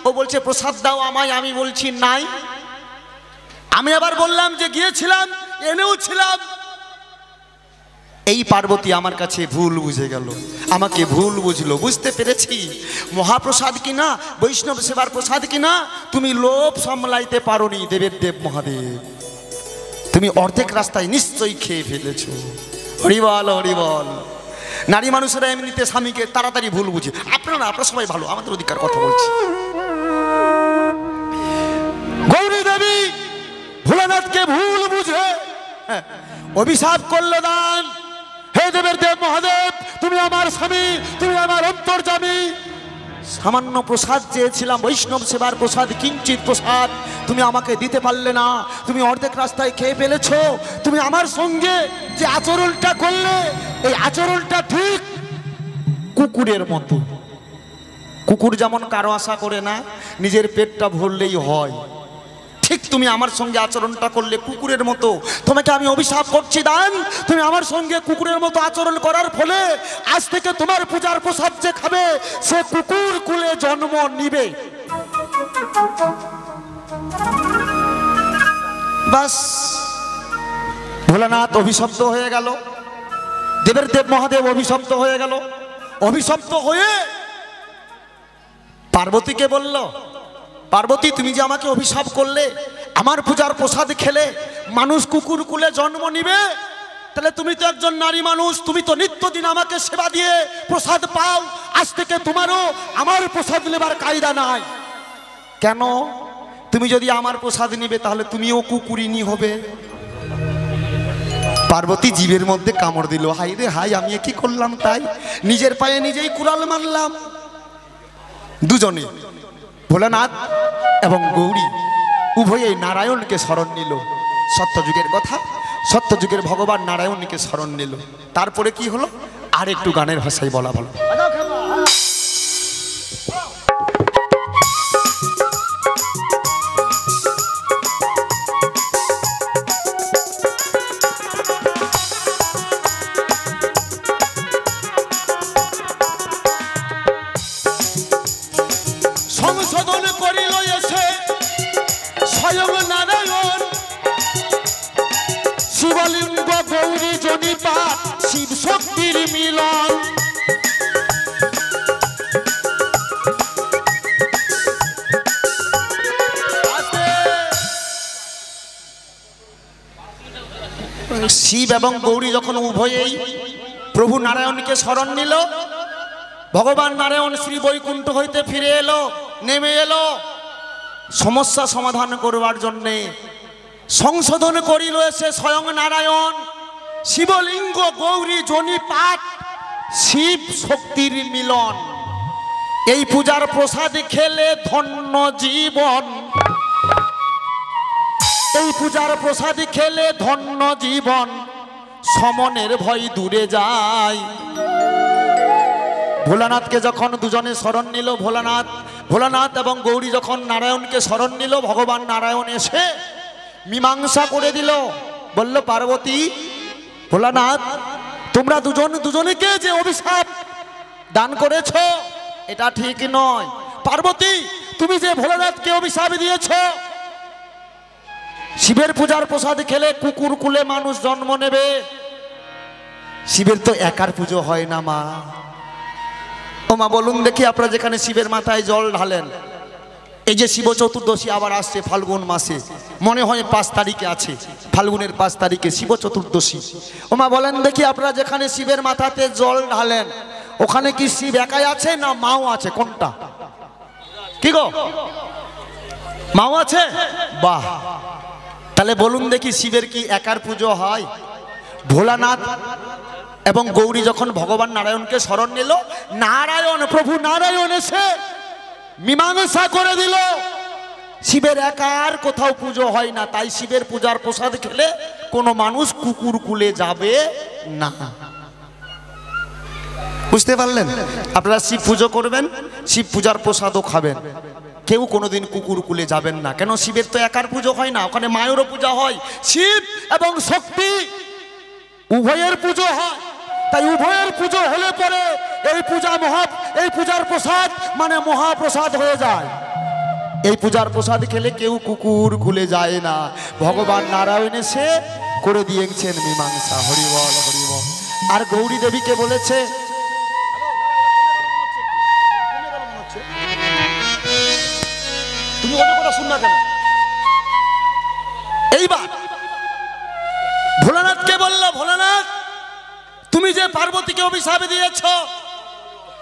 ও বলছে প্রসাদ দাও আমায়, আমি বলছি নাই। আমি আবার বললাম যে গিয়েছিলাম এনেও ছিলাম। এই পার্বতী আমার কাছে ভুল বুঝে গেল, আমাকে ভুল বুঝলো। বুঝতে পেরেছি মহাপ্রসাদ কি না, বৈষ্ণব সেবার প্রসাদ কি না। তুমি লোভ সামলাইতে পারোনি দেবের দেব মহাদেব, তুমি অর্ধেক রাস্তায় নিশ্চয়ই খেয়ে ফেলেছ। হরিবল হরিবল। নারী মানুষেরা এমনিতে স্বামীকে তাড়াতাড়ি ভুল বুঝে। আপনারা আপনারা সবাই ভালো, আমাদের অধিকার কথা বলছি। গৌরী দেবী ভোলানাথকে ভুল বুঝে অভিশাপ করলে দান, হে দেবের দেব মহাদেব তুমি আমার স্বামী, তুমি আমার অন্তর্যামী। সামান্য প্রসাদ চেয়েছিলাম বৈষ্ণব সেবার প্রসাদ, কিঞ্চিত প্রসাদ তুমি আমাকে দিতে পারলে না, তুমি অর্ধেক রাস্তায় খেয়ে ফেলেছ। তুমি আমার সঙ্গে যে আচরণটা করলে, এই আচরণটা ঠিক কুকুরের মতো। কুকুর যেমন কারো আশা করে না, নিজের পেটটা ভরলেই হয়, ঠিক তুমি আমার সঙ্গে আচরণটা করলে কুকুরের মতো। তোমাকে আমি অভিশাপ করছি দান, তুমি আমার সঙ্গে কুকুরের মতো আচরণ করার ফলে আজ থেকে তোমার পূজার প্রসাদ যে খাবে সে কুকুর কুলে জন্ম নিবে। বাস ভোলানাথ অভিশপ্ত হয়ে গেল, দেবের দেব মহাদেব অভিশপ্ত হয়ে গেল। অভিশপ্ত হয়ে পার্বতীকে বলল, পার্বতী তুমি যে আমাকে অভিশাপ করলে, আমার পূজার প্রসাদ খেলে মানুষ কুকুর কুলে জন্ম নিবে, তাহলে তুমি তো একজন নারী মানুষ, তুমি তো নিত্যদিন আমাকে সেবা দিয়ে প্রসাদ পাও, আজ থেকে তোমারও আমার প্রসাদ নেবার কায়দা নাই। কেন? তুমি যদি আমার প্রসাদ নিবে তাহলে তুমিও কুকুরিনী হবে। পার্বতী জীবের মধ্যে কামড় দিল, হাই রে হাই আমি কি করলাম, তাই নিজের পায়ে নিজেই কুড়াল মারলাম। দুজনে ভোলানাথ এবং গৌরী উভয়ে নারায়ণকে স্মরণ নিল, সত্যযুগের কথা, সত্যযুগের ভগবান নারায়ণকে স্মরণ নিল। তারপরে কি হলো আর একটু গানের ভাষায় বলা বলো। শিব এবং গৌরী যখন উভয়েই প্রভু নারায়ণকে স্মরণ নিল, ভগবান নারায়ণ শ্রী বৈকুণ্ঠ হইতে ফিরে এলো, নেমে এলো সমস্যা সমাধান করবার জন্যে। সংশোধন করিল এসে স্বয়ং নারায়ণ, শিবলিঙ্গ গৌরী জনি পাঠ শিব শক্তির মিলন, এই পূজার প্রসাদ খেলে ধন্য জীবন, এই পূজার প্রসাদ খেলে ধন্য জীবন, সমনের ভয় দূরে যায়। ভোলানাথকে যখন দুজনে স্মরণ নিল, ভোলানাথ এবং গৌরী যখন নারায়ণকে স্মরণ নিল, ভগবান নারায়ণ এসে মীমাংসা করে দিল। বলল পার্বতী, ভোলানাথ তোমরা দুজন দুজনকে যে অভিশাপ দান করেছ এটা ঠিক নয়। পার্বতী তুমি যে ভোলানাথকে অভিশাপ দিয়েছ শিবের পূজার প্রসাদ খেলে কুকুর কুলে মানুষ জন্ম নেবে, শিবের তো একার পুজো হয় না মা। ও মা বলুন দেখি, আপনারা যেখানে শিবের মাথায় জল ঢালেন, এই যে শিব চতুর্দশী আবার আসছে ফাল্গুন মাসে, মনে হয় 5 তারিখে আছে, ফাল্গুনের 5 তারিখে শিব চতুর্দশী। ও মা বলেন দেখি, আপনারা যেখানে শিবের মাথাতে জল ঢালেন ওখানে কি শিব একাই আছে না মাও আছে? কোনটা? কি গো, মাও আছে? বাহ, তাহলে বলুন দেখি শিবের কি একার পুজো হয়? ভোলানাথ এবং গৌরী যখন ভগবান নারায়ণকে স্মরণ নিল, নারায়ণ প্রভু নারায়ণ এসে মীমাংসা করে দিল শিবের একার কোথাও পুজো হয় না, তাই শিবের পূজার প্রসাদ খেলে কোনো মানুষ কুকুর কুলে যাবে না। বুঝতে পারলেন? আপনারা শিব পুজো করবেন, শিব পূজার প্রসাদও খাবেন, কেউ কোনোদিন কুকুর কুলে যাবেন না। কেন? শিবের তো একার পুজো হয় না, ওখানে মায়েরও পূজা হয়, শিব এবং শক্তি উভয়ের পুজো হয়, তাই উভয়ের পুজো হলে পরে এই পূজার প্রসাদ মানে মহাপ্রসাদ হয়ে যায়। এই পূজার প্রসাদ খেলে কেউ কুকুর কুলে যায় না। ভগবান নারায়ণ এসে করে দিয়েছেন মীমাংসা। হরিবল হরিবল। আর গৌরী দেবীকে বলেছে, তুমি অন্য কথা শুননা কেন। এইবার ভোলানাথকে বলল, ভোলানাথ তুমি যে পার্বতীকে অভিশাপ দিয়েছ,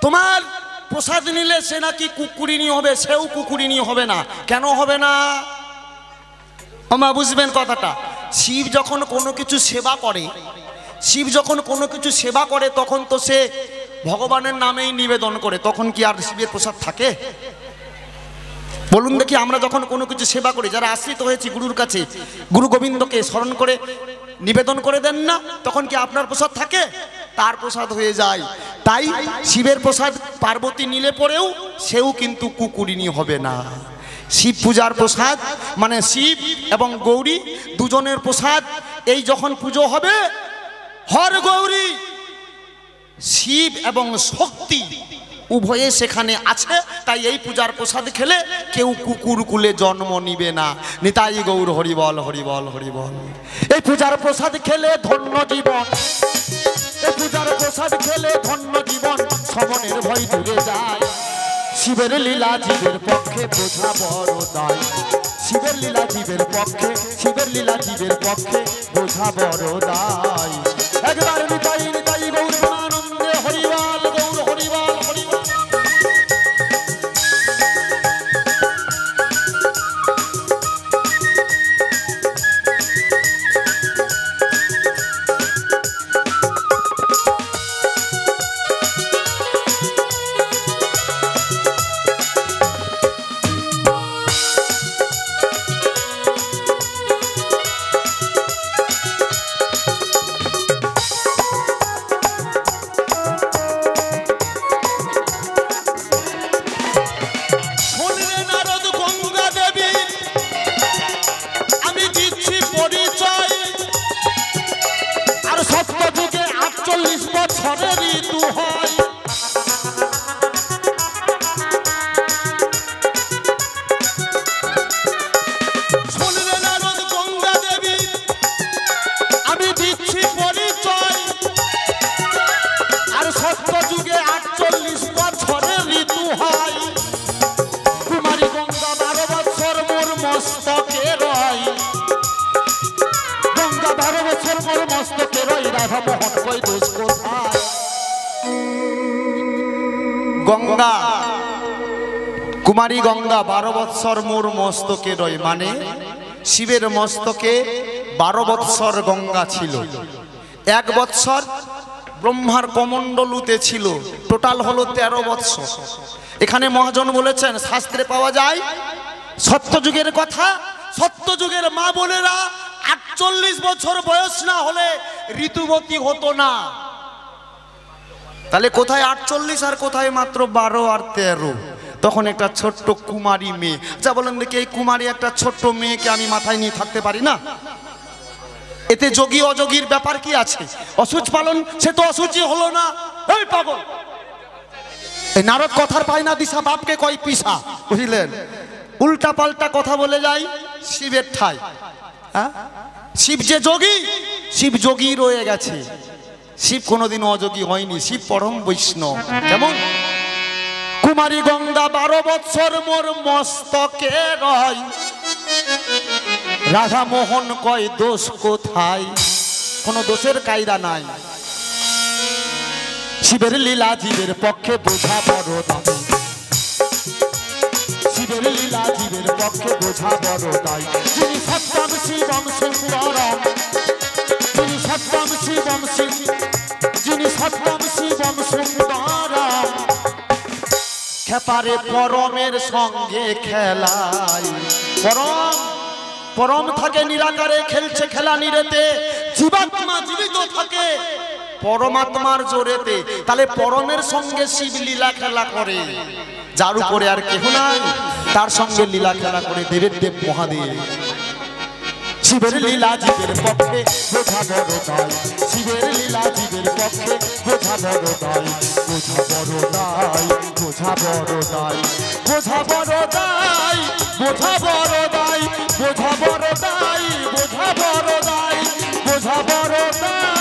তোমার প্রসাদ নিলে সে নাকি কুকুরিনী হবে, সেও কুকুরিনী হবে না। কেন হবে না? আমা বুঝবেন কথাটা। শিব যখন কোনো কিছু সেবা করে, শিব যখন কোনো কিছু সেবা করে তখন তো সে ভগবানের নামেই নিবেদন করে, তখন কি আর শিবের প্রসাদ থাকে? বলুন দেখি, আমরা যখন কোনো কিছু সেবা করি, যারা আশ্রিত হয়েছি গুরুর কাছে, গুরু গোবিন্দকে স্মরণ করে নিবেদন করে দেন না, তখন কি আপনার প্রসাদ থাকে? তার প্রসাদ হয়ে যায়। তাই শিবের প্রসাদ পার্বতী নিলে পরেও সেও কিন্তু কুকুরিনী হবে না। শিব পূজার প্রসাদ, মানে শিব এবং গৌরী দুজনের প্রসাদ। এই যখন পুজো হবে, হর গৌরী, শিব এবং শক্তি উভয়ে সেখানে আছে, তাই এই পূজার প্রসাদ খেলে কেউ কুকুর কুলে জন্ম নিবে না। নিতাই গৌর হরিবল হরিবল হরিবল। এই পূজার প্রসাদ খেলে ধন্য জীবন, এই পূজার প্রসাদ খেলে ধন্য জীবন, শ্রবণের ভয় দূরে যায়। শিবের লীলা জীবের পক্ষে বোঝা বড় দায়, শিবের লীলা জীবের পক্ষে, শিবের লীলা জীবের পক্ষে বোঝা বড় দায়। একবার নিতাই নিতাই গৌর আনন্দে হরিবল গৌর হরিবল হরিবল। গঙ্গা কুমারী গঙ্গা 12 বৎসর মোর মস্তকে রয়, মানে শিবের মস্তকে 12 বৎসর গঙ্গা ছিল। 1 বৎসর ব্রহ্মার কমণ্ডলুতে ছিল, টোটাল হলো 13 বৎসর। এখানে মহাজন বলেছেন, শাস্ত্রে পাওয়া যায় সত্যযুগের কথা, সত্যযুগের মা বোনেরা 48 বছর বয়স না হলে ঋতুবতী হতো না। তাহলে কোথায় 48 আর কোথায় মাত্র 12 আর 13? তখন একটা ছোট্ট কুমারী মেয়ে, যা বলেন দেখি, এই কুমারী একটা ছোট্ট মেয়েকে আমি মাথায় নিয়ে থাকতে পারি না? এতে যোগী অযোগীর ব্যাপার কি আছে? অসুচ পালন, সে তো অসুচি হলো না। এই পাগল, এই নারদ কথার পায় না দিশা, বাপকে কয় পিসা, বুঝলেন? উল্টা পাল্টা কথা বলে যায় শিবের ঠাই। শিব যে যোগী, শিব যোগী রয়ে গেছে, শিব কোনোদিন অযোগী হয়নি, শিব পরম বৈষ্ণব। কেমন? কুমারী গঙ্গা 12 বৎসর মোর মস্তকে রয়, রাধামোহন কয় দোষ কোথায়? কোনো দোষের কায়দা নাই। শিবের লীলা জীবের পক্ষে বোঝা বড় দায়, শিবের লীলা জীবের পক্ষে বোঝা বড় দায়। যিনি সত্যম শিবম সুন্দরম, যিনি সত্যম শিবম শিব, যিনি সত্যম শিবম সুন্দরম। খেপারে পরমের সঙ্গে খেলায়, পরম পরম থাকে নিরাকারে, খেলছে খেলা নিরেতে। জীবাত্মা জীবিত থাকে পরমাত্মার জোরেতে। তাহলে পরমের সঙ্গে শিব লীলা খেলা করে, যার উপরে আর কেহ নাই, তার সঙ্গে লীলা খেলা করে দেবের দেব মহাদেব। শিবের লীলা জীবের পক্ষে বোঝা বড় দায়, শিবের লীলা জীবের পক্ষে বোঝা বড় দায়, বোঝা বড় দায়, বোঝা বড় দায়, বোঝা বড় দায়, বোঝা বড় দায়, বোঝা বড় দায়, বোঝা বড় দায়, বোঝা বড় দায়, বোঝা বড় দায়।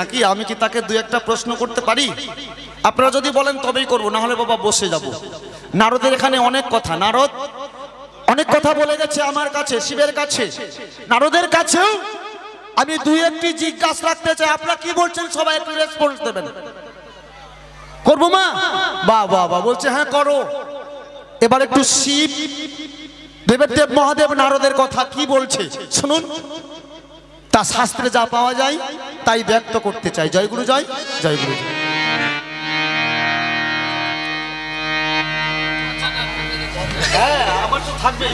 নাকি আমি কি তাকে দুই একটা প্রশ্ন করতে পারি? আপনারা যদি বলেন তবেই করবো, না হলে বাবা বসে যাব। নারদের এখানে অনেক কথা, নারদ অনেক কথা বলে গেছে আমার কাছে, শিবের কাছে, নারদের কাছেও। আমি দুই একটি জিজ্ঞাসা রাখতে চাই, আপনারা কি বলছেন? সবাই একটু রেসপন্স দেবেন। করবো মা? বাহ বাহ বাহ, বলছে হ্যাঁ করো। এবার একটু শিব দেবের দেব মহাদেব নারদের কথা কি বলছে শুনুন, তা শাস্ত্রে যা পাওয়া যায় তাই ব্যক্ত করতে চাই। জয় গুরু জয়, জয় গুরু জয়। হ্যাঁ আমার তো থাকবে।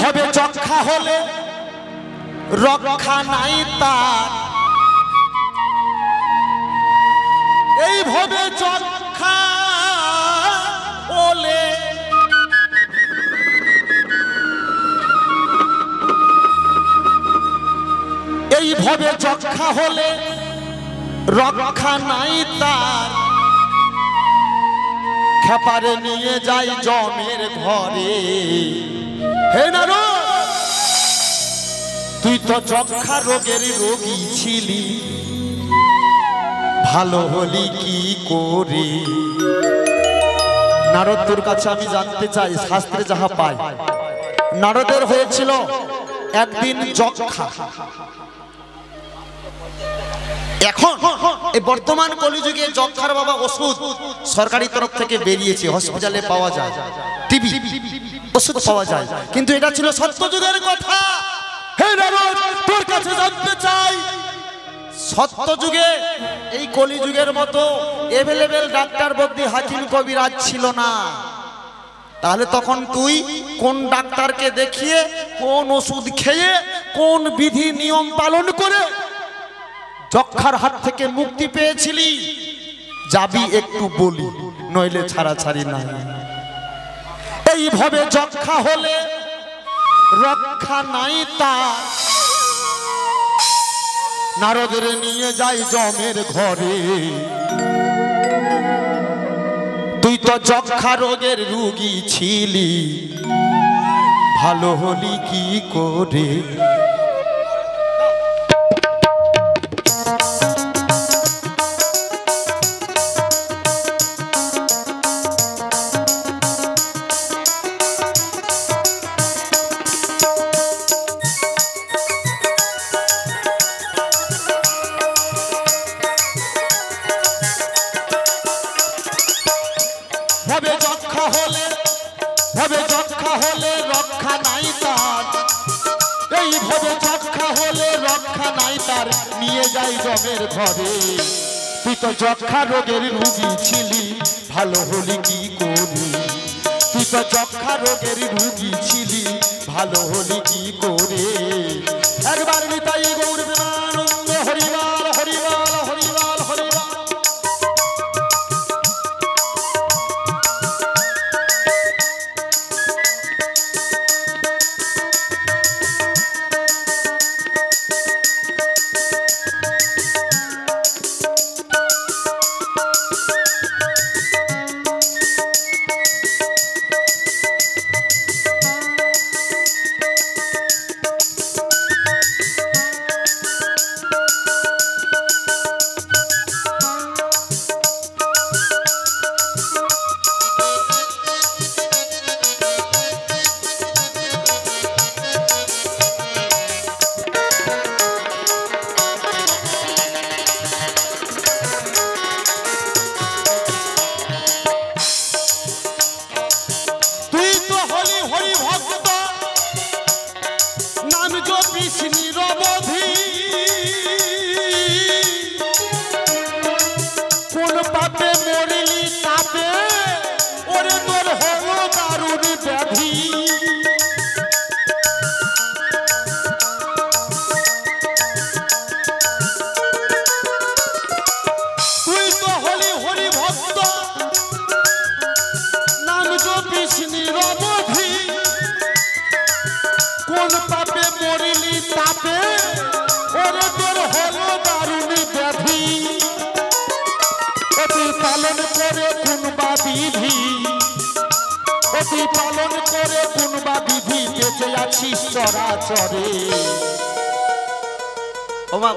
ভবে চক্ষা হলে রক্ষা নাই তার, এই ভবে চক্ষা হলে এই ভবে চক্ষা হলে রক্ষা নাই তার, খেপারে নিয়ে যাই জমের ঘরে। হে নারু, তুই তো যক্ষা রোগের রোগী ছিলি, ভালো হলি কি করে? নারদ, তোর কাছে আমি জানতে চাই, শাস্ত্রে যাহা পাই নারদের হয়েছিল একদিন যক্ষা। এখন এই বর্তমান কলিযুগে যক্ষার বাবা ওষুধ সরকারি তরফ থেকে বেরিয়েছে, হসপিটালে পাওয়া যায়, টিভি ওষুধ পাওয়া যায়, কিন্তু এটা ছিল সত্যযুগের কথা। হে নারদ, তোর কাছে জানতে চাই, সত্যযুগে এই কলিযুগের মতো এভেলেবেল ডাক্তার বদ্দি হাকিম কবিরাজ ছিল না, তাহলে তখন তুই কোন ডাক্তারকে দেখিয়ে, কোন ওষুধ খেয়ে, কোন বিধি নিয়ম পালন করে যক্ষার হাত থেকে মুক্তি পেয়েছিলি? যাবি একটু বলি, নইলে ছাড়াছাড়ি নাই। এইভাবে যক্ষা হলে রক্ষা নাই তার, নারদের নিয়ে যাই জমের ঘরে। তুই তো যক্ষা রোগের রুগী ছিলি, ভালো হলি কি করে? তুই তো যক্ষা রোগের রুগী ছিলি, ভালো হলি কি করে? তুই তো যক্ষা রোগের রুগী ছিলি, ভালো হলি কি করে? একবার নিতাই গৌর প্রেমানন্দ হরিবাল হরিবাল হরিবাল হরিবাল।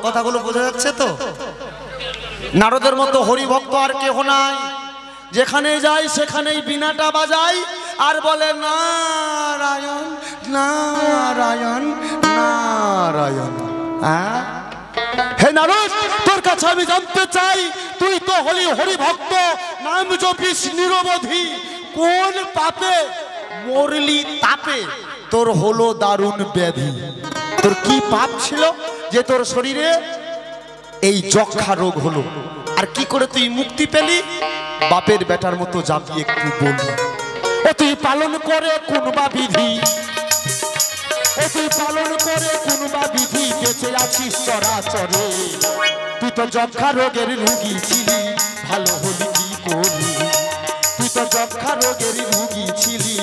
কথাগুলো বোঝা যাচ্ছে তো? নারদের মতো হরিভক্ত আর কেহ নাই, যেখানে যাই সেখানেই বীণাটা বাজাই আর বলে নারায়ণ নারায়ণ নারায়ণ। হে নারদ, তোর কাছে আমি জানতে চাই, তুই তো হলি হরিভক্ত, নাম জপিস নিরবধি, কোন পাপে মরলি তাপে তোর হলো দারুণ ব্যাধি? তোর কি পাপ ছিল যে তোর শরীরে এই যক্ষা রোগ হলো? আর কি করে তুই মুক্তি পেলি? বাপের বেটার মতো যাবি একটু বলবি। ও তুই পালন করে কোন বা বিধি, এটি পালন করে কোনবা বিধি বেঁচে আছিস চরাচরে। তুই তো যক্ষা রোগের রুগী ছিলি, ভালো হলি কি করে? তুই তো যক্ষা রোগের রুগী ছিলি,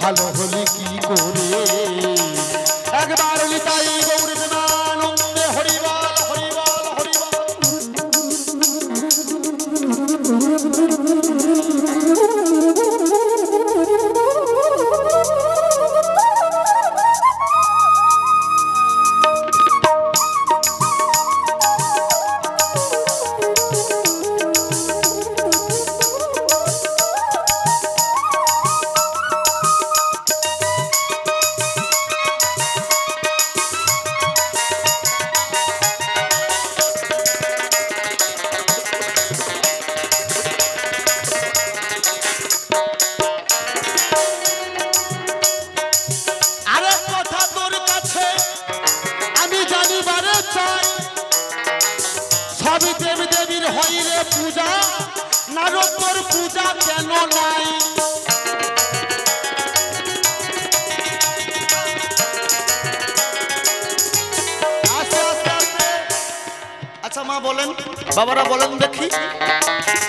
ভালো হলি কি করে? একবার লিতাই গৌর বিমানন্দে হরিবল হরিবল হরিবল। বাবারা বলেন দেখি,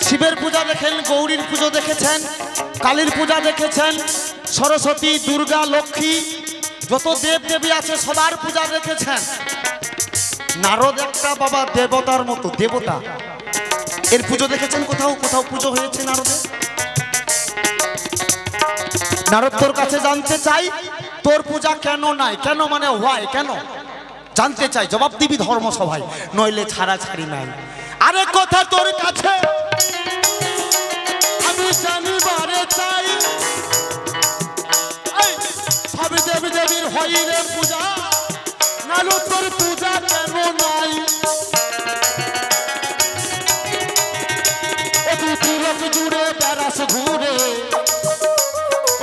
শিবের পূজা দেখেন, গৌরীর পুজো দেখেছেন, কালীর পূজা দেখেছেন, সরস্বতী, দুর্গা, লক্ষ্মী, যত দেব দেবী আছে সবার পূজা দেখেছেন। নারদ একটা বাবা দেবতার মতো দেবতা, এর পুজো দেখেছেন? কোথাও কোথাও পুজো হয়েছে নারদের? নারদ তোর কাছে জানতে চাই তোর পূজা কেন নাই, কেন মানে হয় কেন জানতে চাই, জবাব দিবি ধর্মসভায়, নইলে ছাড়া ছাড়ি নাই। আরে কথা তোর কাছে আমি জানিবারে চাই, সবই দেবী দেবীর হইলে পূজা, নালো তোর পূজা কেন নাই? এটি তিলক জুড়ে বেড়াস ঘুরে,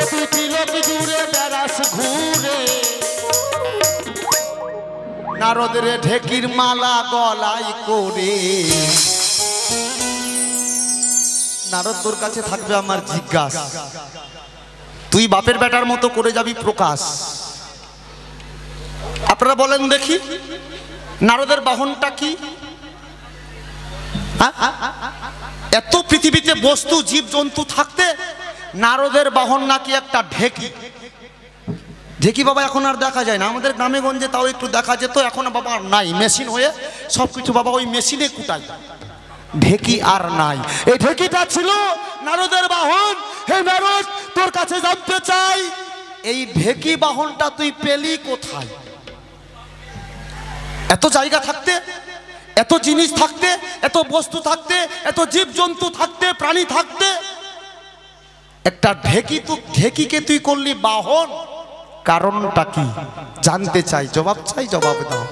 এটি তিলক জুড়ে বেড়াস ঘুরে। নারদের ঢেকির মালা গলায় করে। নারদ তোর কাছে থাকবে আমার জিজ্ঞাসা, তুই বাপের বেটার মতো করে যাবি প্রকাশ। আপনারা বলেন দেখি নারদের বাহনটা কি? এত পৃথিবীতে বস্তু জীব জন্তু থাকতে নারদের বাহন নাকি একটা ঢেকি। ঢেকি বাবা এখন আর দেখা যায় না, আমাদের গ্রামে গঞ্জে তাও একটু দেখা যেত, এখন বাবা আর নাই, মেশিন হয়ে সব কিছু বাবা ওই মেশিনে কুটায়, ঢেকি আর নাই। এই ঢেকিটা ছিল নারদের বাহন। হে নারদ তোর কাছে জানতে চাই এই ঢেকি বাহনটা তুই পেলি কোথায়? এত জায়গা থাকতে, এত জিনিস থাকতে, এত বস্তু থাকতে, এত জীবজন্তু থাকতে, প্রাণী থাকতে, একটা ঢেকি, তো ঢেকিকে তুই করলি বাহন, কারণটা কি জানতে চাই, জবাব চাই, জবাব দাও।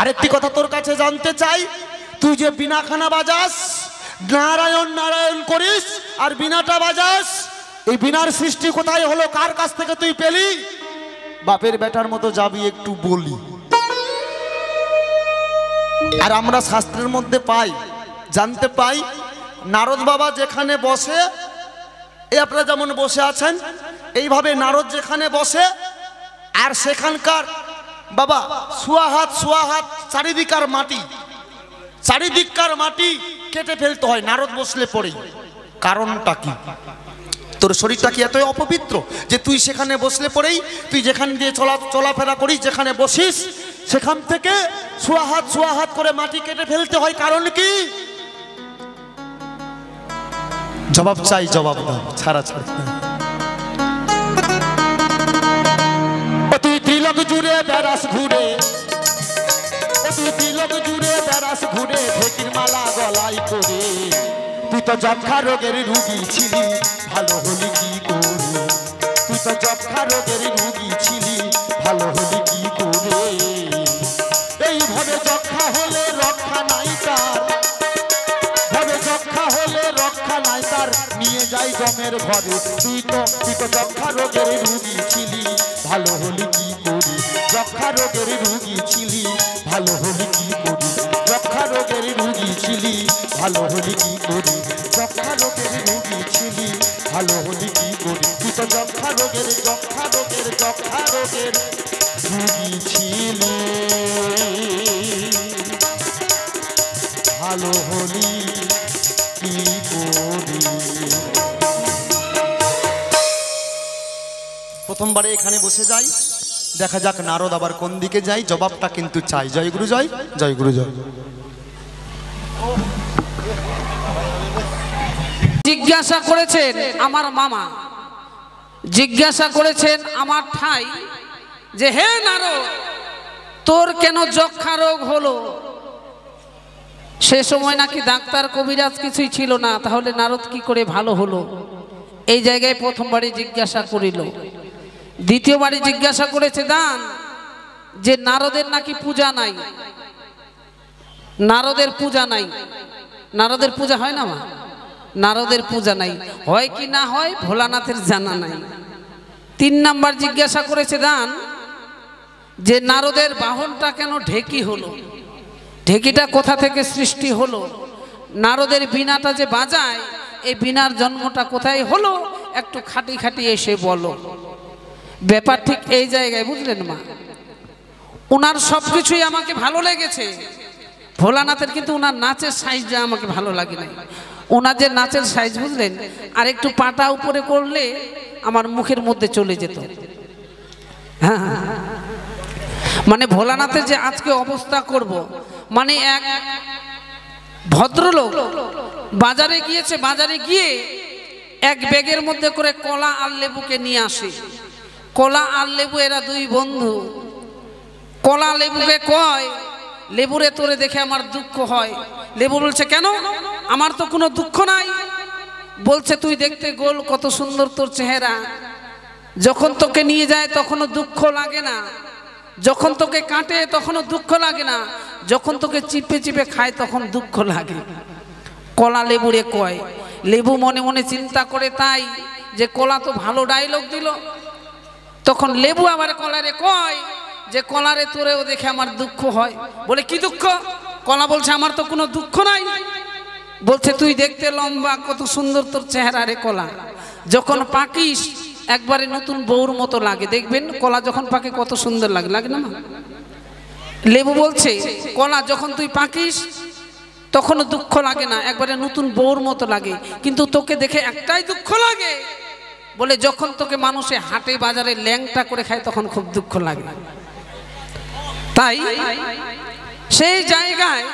আরেকটি কথা তোর কাছে জানতে চাই, তুই যে বীণাখানা বাজাস, নারায়ণ নারায়ণ করিস আর বীণাটা বাজাস, এই বীণার সৃষ্টি কোথায় হলো, কার কাছ থেকে তুই পেলি? বাপের বেটার মতো যাবি একটু বলি। আর আমরা শাস্ত্রের মধ্যে পাই, জানতে পাই নারদ বাবা যেখানে বসে, এই আপনারা যেমন বসে আছেন এইভাবে নারদ যেখানে বসে, আর সেখানকার বাবা সুয়াহাত সুয়াহাত চারিদিকার মাটি, চারিদিককার মাটি কেটে ফেলতে হয় নারদ বসলে পড়েই। কারণটা কি? তোর শরীরটা কি এতই অপবিত্র যে তুই সেখানে বসলে পড়েই, তুই যেখান দিয়ে চলাফেরা করিস, যেখানে বসিস, সেখান থেকে সুয়াহাত সুয়াহাত করে মাটি কেটে ফেলতে হয়? কারণ কি? জবাব চাই, জবাব দাও, ছাড়া ছাড়ি। তুই তিলক জুড়ে বেড়াস ঘুরে, তুই তিলক জুড়ে বেড়াস ঘুরে, ঢেকির মালা গলায় করে। তুই তো যক্ষা রোগের রুগী ছিলি, ভালো হলি কি করে? তুই তো যক্ষা রোগের রুগী ছিলি, ভালো হলি কি করে? এইভাবে যক্ষা হলে রক্ষা নাই তার, যক্ষা হলে রক্ষা নাই তার, নিয়ে যাই জমের ঘরে। তুই তো যক্ষা রোগের রুগী ছিলি, ভালো হলি কি করি? যক্ষা রোগের রুগী ছিলি, ভালো হলি কি করি? যক্ষা রোগের রুগী ছিলি, ভালো হলি কি করি? যক্ষা রোগের রুগী ছিলি, ভালো হলি কি করি? তুই তো যক্ষা রোগের যক্ষা রোগের যক্ষা রোগের রোগী ছিল, ভালো হলি কি করি। প্রথমবারে এখানে বসে যাই, দেখা যাক নারদ আবার কোন দিকে যাই, জবাবটা কিন্তু চাই। জয় গুরু জয়, জয় গুরু জয়। জিজ্ঞাসা করেছেন আমার মামা, জিজ্ঞাসা করেছেন আমার ঠাই যে, হে নারদ তোর কেন যক্ষা রোগ হলো? সে সময় নাকি ডাক্তার কবিরাজ কিছুই ছিল না, তাহলে নারদ কি করে ভালো হলো? এই জায়গায় প্রথমবারে জিজ্ঞাসা করিল। দ্বিতীয়বারে জিজ্ঞাসা করেছে দান যে নারদের নাকি পূজা নাই, নারদের পূজা নাই, নারদের পূজা হয় না মা, নারদের পূজা নাই, হয় কি না হয় ভোলানাথের জানা নাই। ৩ নাম্বার জিজ্ঞাসা করেছে দান যে নারদের বাহনটা কেন ঢেকি হলো, ঢেকিটা কোথা থেকে সৃষ্টি হলো? নারদের বীণাটা যে বাজায়, এই বীণার জন্মটা কোথায় হলো? একটু খাঁটি খাঁটি এসে বলো। ব্যাপার ঠিক এই জায়গায়, বুঝলেন মা। ওনার সব কিছুই আমাকে ভালো লেগেছে ভোলানাথের, কিন্তু ওনার নাচের সাইজটা আমাকে ভালো লাগে নাই। ওনার যে নাচের সাইজ, বুঝলেন, আর একটু পাটা উপরে করলে আমার মুখের মধ্যে চলে যেত। হ্যাঁ, মানে ভোলানাথের যে আজকে অবস্থা করব, মানে এক ভদ্রলোক বাজারে গিয়েছে, বাজারে গিয়ে এক ব্যাগের মধ্যে করে কলা আর লেবুকে নিয়ে আসে। কলা আর লেবু এরা দুই বন্ধু। কলা লেবুকে কয়, লেবুরে তোরে দেখে আমার দুঃখ হয়। লেবু বলছে কেন, আমার তো কোনো দুঃখ নাই। বলছে তুই দেখতে গোল, কত সুন্দর তোর চেহারা, যখন তোকে নিয়ে যায় তখনও দুঃখ লাগে না, যখন তোকে কাটে তখনও দুঃখ লাগে না, যখন তোকে চিপে চিপে খায় তখন দুঃখ লাগে। কলা লেবুরে কয়, লেবু মনে মনে চিন্তা করে তাই যে কলা তো ভালো ডায়লগ দিল। তখন লেবু আবার কলারে কয় যে কলারে তোরেও দেখে আমার দুঃখ হয়। বলে কি দুঃখ? কলা বলছে আমার তো কোনো দুঃখ নাই। বলছে তুই দেখতে লম্বা, কত সুন্দর তোর চেহারা রে কলা, যখন পাকিস একবারে নতুন বউর মতো লাগে। দেখবেন কলা যখন পাকে কত সুন্দর লাগে, লাগে না? লেবু বলছে কলা যখন তুই পাকিস তখনও দুঃখ লাগে না, একবারে নতুন বউর মতো লাগে, কিন্তু তোকে দেখে একটাই দুঃখ লাগে। বলে যখন তোকে মানুষে হাটে বাজারে ল্যাংটা করে খায় তখন খুব দুঃখ লাগে। তাই সেই জায়গায়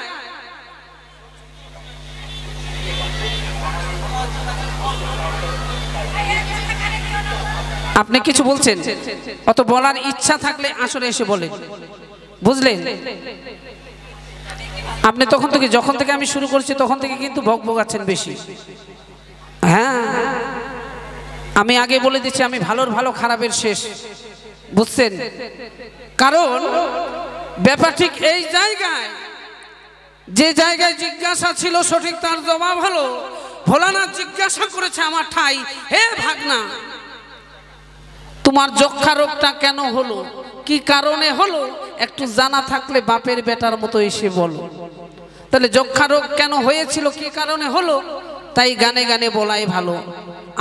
আপনি কিছু বলছেন, অত বলার ইচ্ছা থাকলে আসরে এসে বলেন, বুঝলেন? আপনি তখন থেকে, যখন থেকে আমি শুরু করছি তখন থেকে কিন্তু ভগভোগাচ্ছেন বেশি। হ্যাঁ, আমি আগে বলে দিচ্ছি, আমি ভালোর ভালো খারাপের শেষ, বুঝছেন? কারণ ব্যাপার ঠিক এই জায়গায়, যে জায়গায় জিজ্ঞাসা ছিল সঠিক তার জবাব হলো। ভোলানাথ জিজ্ঞাসা করেছে আমার ঠাই, হে ভাগনা তোমার যক্ষা রোগটা কেন হলো, কি কারণে হলো, একটু জানা থাকলে বাপের বেটার মতো এসে বলো। তাহলে যক্ষা রোগ কেন হয়েছিল, কি কারণে হলো, তাই গানে গানে বলাই ভালো।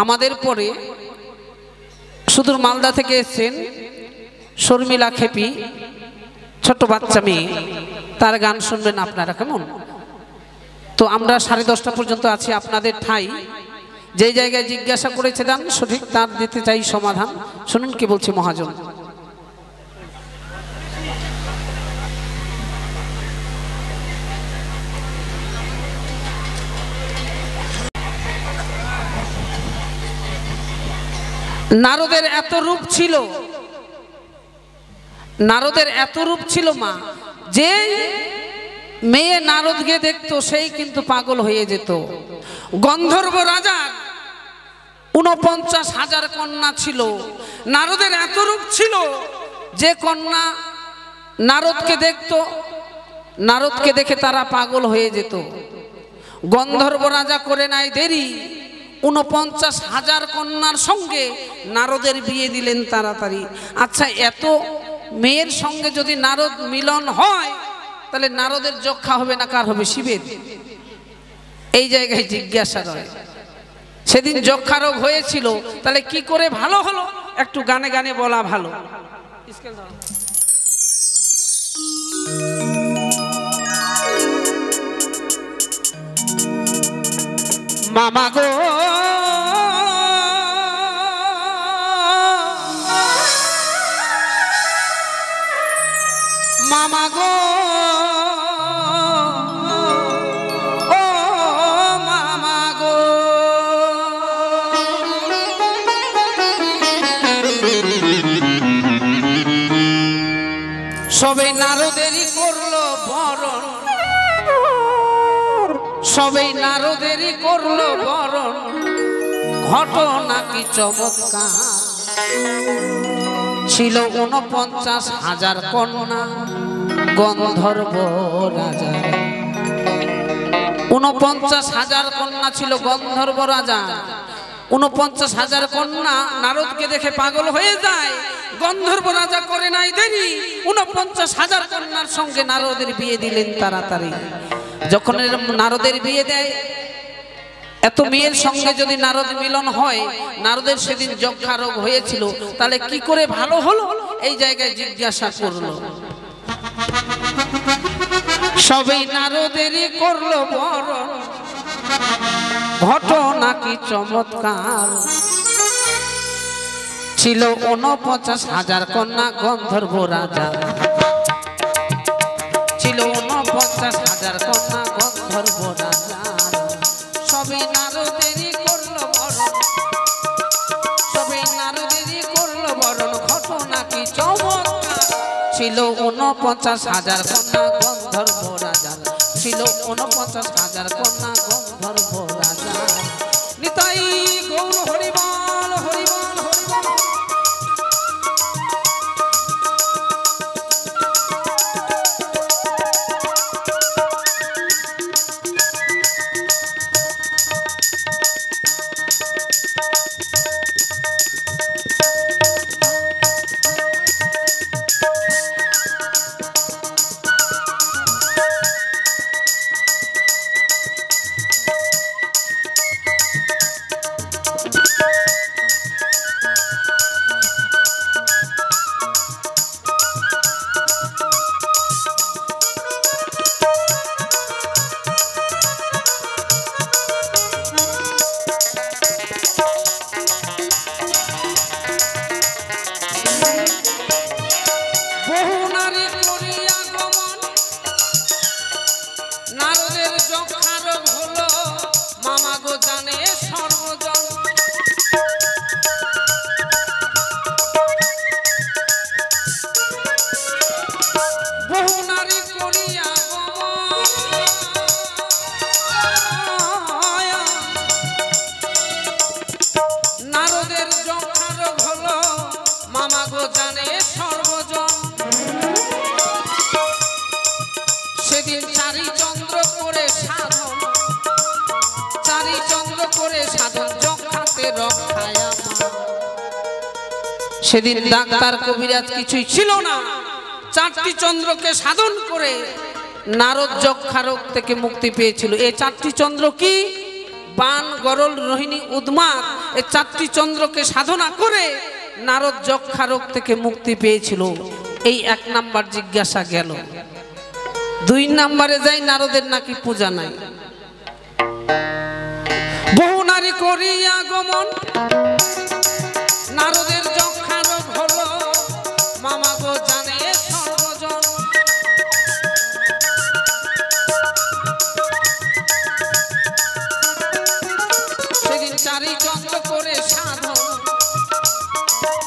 আমাদের পরে সুদূর মালদা থেকে এসেছেন শর্মিলা খেপি, ছোট বাচ্চা মেয়ে, তার গান শুনবেন আপনারা, কেমন? তো আমরা 10:30 পর্যন্ত আছি আপনাদের ঠাই। যে জায়গায় জিজ্ঞাসা করেছে দান সঠিক তার দিতে চাই সমাধান। শুনুন কি বলছে মহাজন। নারদের এত রূপ ছিল, নারদের এত রূপ ছিল মা, যে মেয়ে নারদকে দেখতো সেই কিন্তু পাগল হয়ে যেত। গন্ধর্ব রাজার ৪৯,০০০ কন্যা ছিল, নারদের এত রূপ ছিল যে কন্যা নারদকে দেখতো, নারদকে দেখে তারা পাগল হয়ে যেত। গন্ধর্ব রাজা করে নাই দেরি, ৪৯,০০০ কন্যার সঙ্গে নারদের বিয়ে দিলেন তাড়াতাড়ি। আচ্ছা, এত মেয়ের সঙ্গে যদি নারদ মিলন হয় তাহলে নারদের যক্ষা হবে না কার হবে? শিবের। এই জায়গায় জিজ্ঞাসা রয়। সেদিন যক্ষা রোগ হয়েছিল, তাহলে কি করে ভালো হলো একটু গানে গানে বলা ভালো। মামা গো মামা গো ও মামা গো, সবে নারদেরই করলো বরণ, সবে নারদেরই করলো বরণ, ঘটনা কি চমৎকার। ছিল ৪৯,০০০ কন্যা গন্ধর্ব রাজা, ৪৯,০০০ কন্যা ছিল গন্ধর্ব রাজা। ৪৯,০০০ কন্যা নারদকে দেখে পাগল হয়ে যায়, গন্ধর্ব রাজা করে নাই দেরি, ৪৯,০০০ কন্যার সঙ্গে নারদের বিয়ে দিলেন তাড়াতাড়ি। যখন নারদের বিয়ে দেয়, এত মেয়ের সঙ্গে যদি নারদ মিলন হয়, নারদের সেদিন যক্ষা রোগ হয়েছিল, তাহলে কি করে ভালো হলো এই জায়গায় জিজ্ঞাসা করলো। সবাই নারদেরই করলো বরণ, ঘটনা কি চমৎকার। ছিল ৪৯,০০০ কন্যা গন্ধর্ব রাজা, ছিল ৪৯,০০০ কন্যা গন্ধর্ব রাজা। সবে নারদেরই করলো বরণ, সবে নারদেরই করলো বরণ, ঘটনা কি চমৎকার। ছিল ৪৯,০০০ কন্যা গন্ধর্ব রাজা, ছিল ৪৯,০০০ কন্যা গন্ধর্ব রাজা। নিতাই গৌর হরিবল হরিবল হরিবল, সেদিন ডাক্তার কবিরাজ কিছুই ছিল না, ৪টি চন্দ্রকে সাধন করে নারদ যক্ষা রোগ থেকে মুক্তি পেয়েছিল। এই ৪টি চন্দ্র কি? বান, গরল, রোহিণী, উদ্মাদ। এই ৪টি চন্দ্রকে সাধনা করে নারদ যক্ষা রোগ থেকে মুক্তি পেয়েছিল। এই ১ নাম্বার জিজ্ঞাসা গেল। 2 নাম্বারে যাই, নারদের নাকি পূজা নাই। বহু নারী করিয়া গমন, নারদের যক্ষা রোগ হলো, মামা গো জানে সর্বজন। সেদিন 4 চন্দ্র করে সাধন,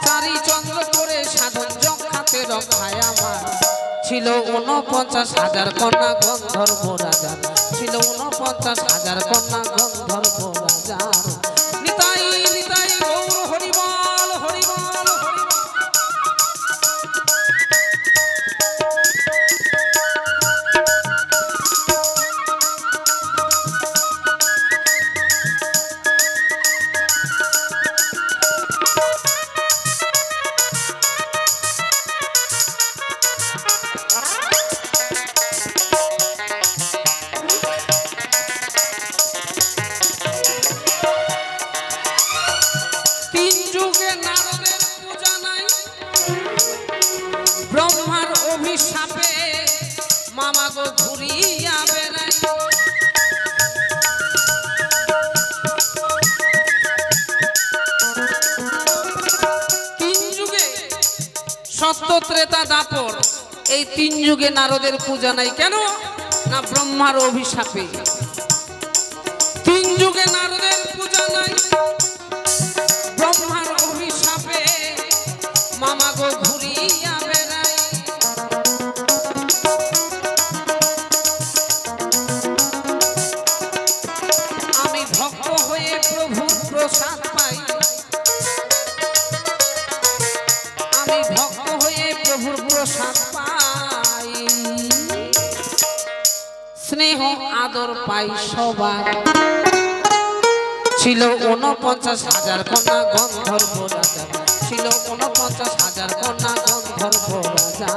4 চন্দ্র করে সাধন, যক্ষাতে রক্ষায় আমার। ছিল ৪৯,০০০ কন্যা গন্ধর্ব রাজা, ছিল ৪৯,০০০ কন্যা গন্ধর্ব রাজা। নিতাই নিতাই গৌর হরিবল হরিবল হরিবল। সত্য ত্রেতা দাপর এই তিন যুগে নারদের পূজা নাই। কেন না ব্রহ্মার অভিশাপে। তিন যুগে নারদের পূজা নাই ব্রহ্মার অভিশাপে, মামা গো ঘুরিয়া বেড়াই। আমি ভক্ত হয়ে প্রভুর প্রসাদ পাই, আমি ভক্ত হয়ে প্রভুর প্রসাদ পাই, স্নেহ আদর পাই সবার। ছিল ৪৯,০০০ কন্যা গন্ধর্ব রাজা, ছিল ৪৯,০০০ কন্যা গন্ধর্ব রাজা।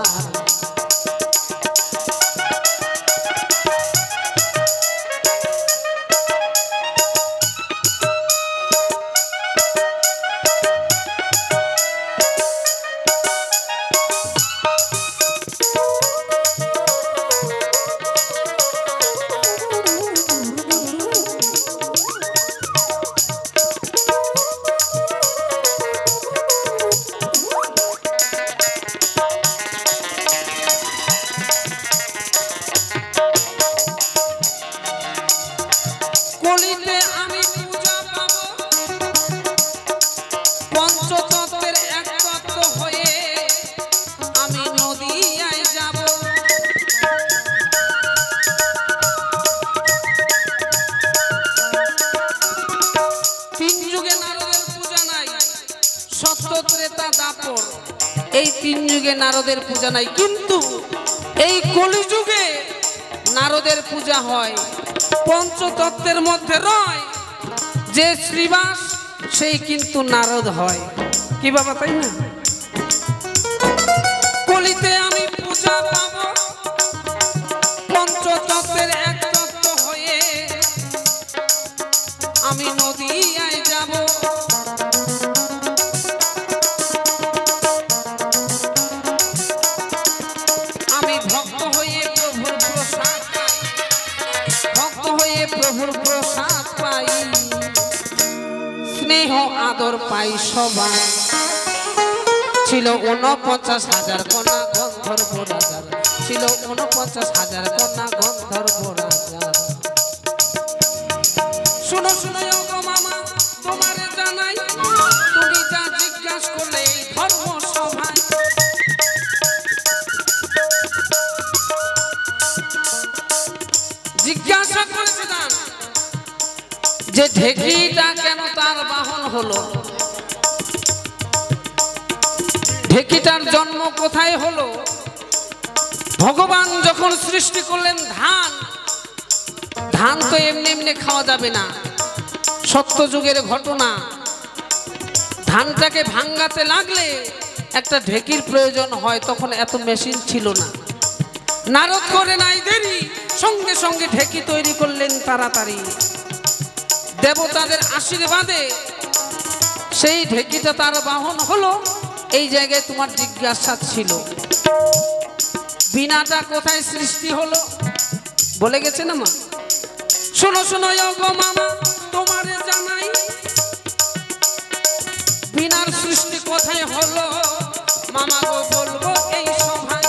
এই তিন যুগে নারদের পূজা নাই, কিন্তু এই কলিযুগে নারদের পূজা হয়। পঞ্চতত্ত্বের মধ্যে রয় যে শ্রীবাস, সেই কিন্তু নারদ হয়। কি বাবা, তাই না? কলিতে আমি পূজা পাব পঞ্চতত্ত্বের এক তত্ত্ব হয়ে, আমি নদিয়ায় যাব। ছিল ৪৯,০০০ কন্যা গন্ধর্ব রাজা, ছিল ৪৯,০০০ কন্যা গন্ধর্ব রাজা। শুনো শুনো গো মামা তোমারে জানাই, তুমি যা জিজ্ঞাসা করলে এই ধর্ম সভায়, জিজ্ঞাসা করেছিলাম যে ঢেকিটা কেন তার বাহন হলো, ঢেকিটার জন্ম কোথায় হলো। ভগবান যখন সৃষ্টি করলেন ধান, ধান তো এমনি এমনি খাওয়া যাবে না, সত্যযুগের ঘটনা। ধানটাকে ভাঙাতে লাগলে একটা ঢেকির প্রয়োজন হয়, তখন এত মেশিন ছিল না। নারদ করে নাই দেরি, সঙ্গে সঙ্গে ঢেকি তৈরি করলেন তাড়াতাড়ি। দেবতাদের আশীর্বাদে সেই ঢেকিটা তার বাহন হলো। এই জায়গায় তোমার জিজ্ঞাসা ছিল বীণাটা কোথায় সৃষ্টি হলো, বলে গেছে না মা। শোনো শোনো গো মামা তোমারে জানাই, বীণার সৃষ্টি কোথায় হলো, মামা গো বলবো এই সভায়।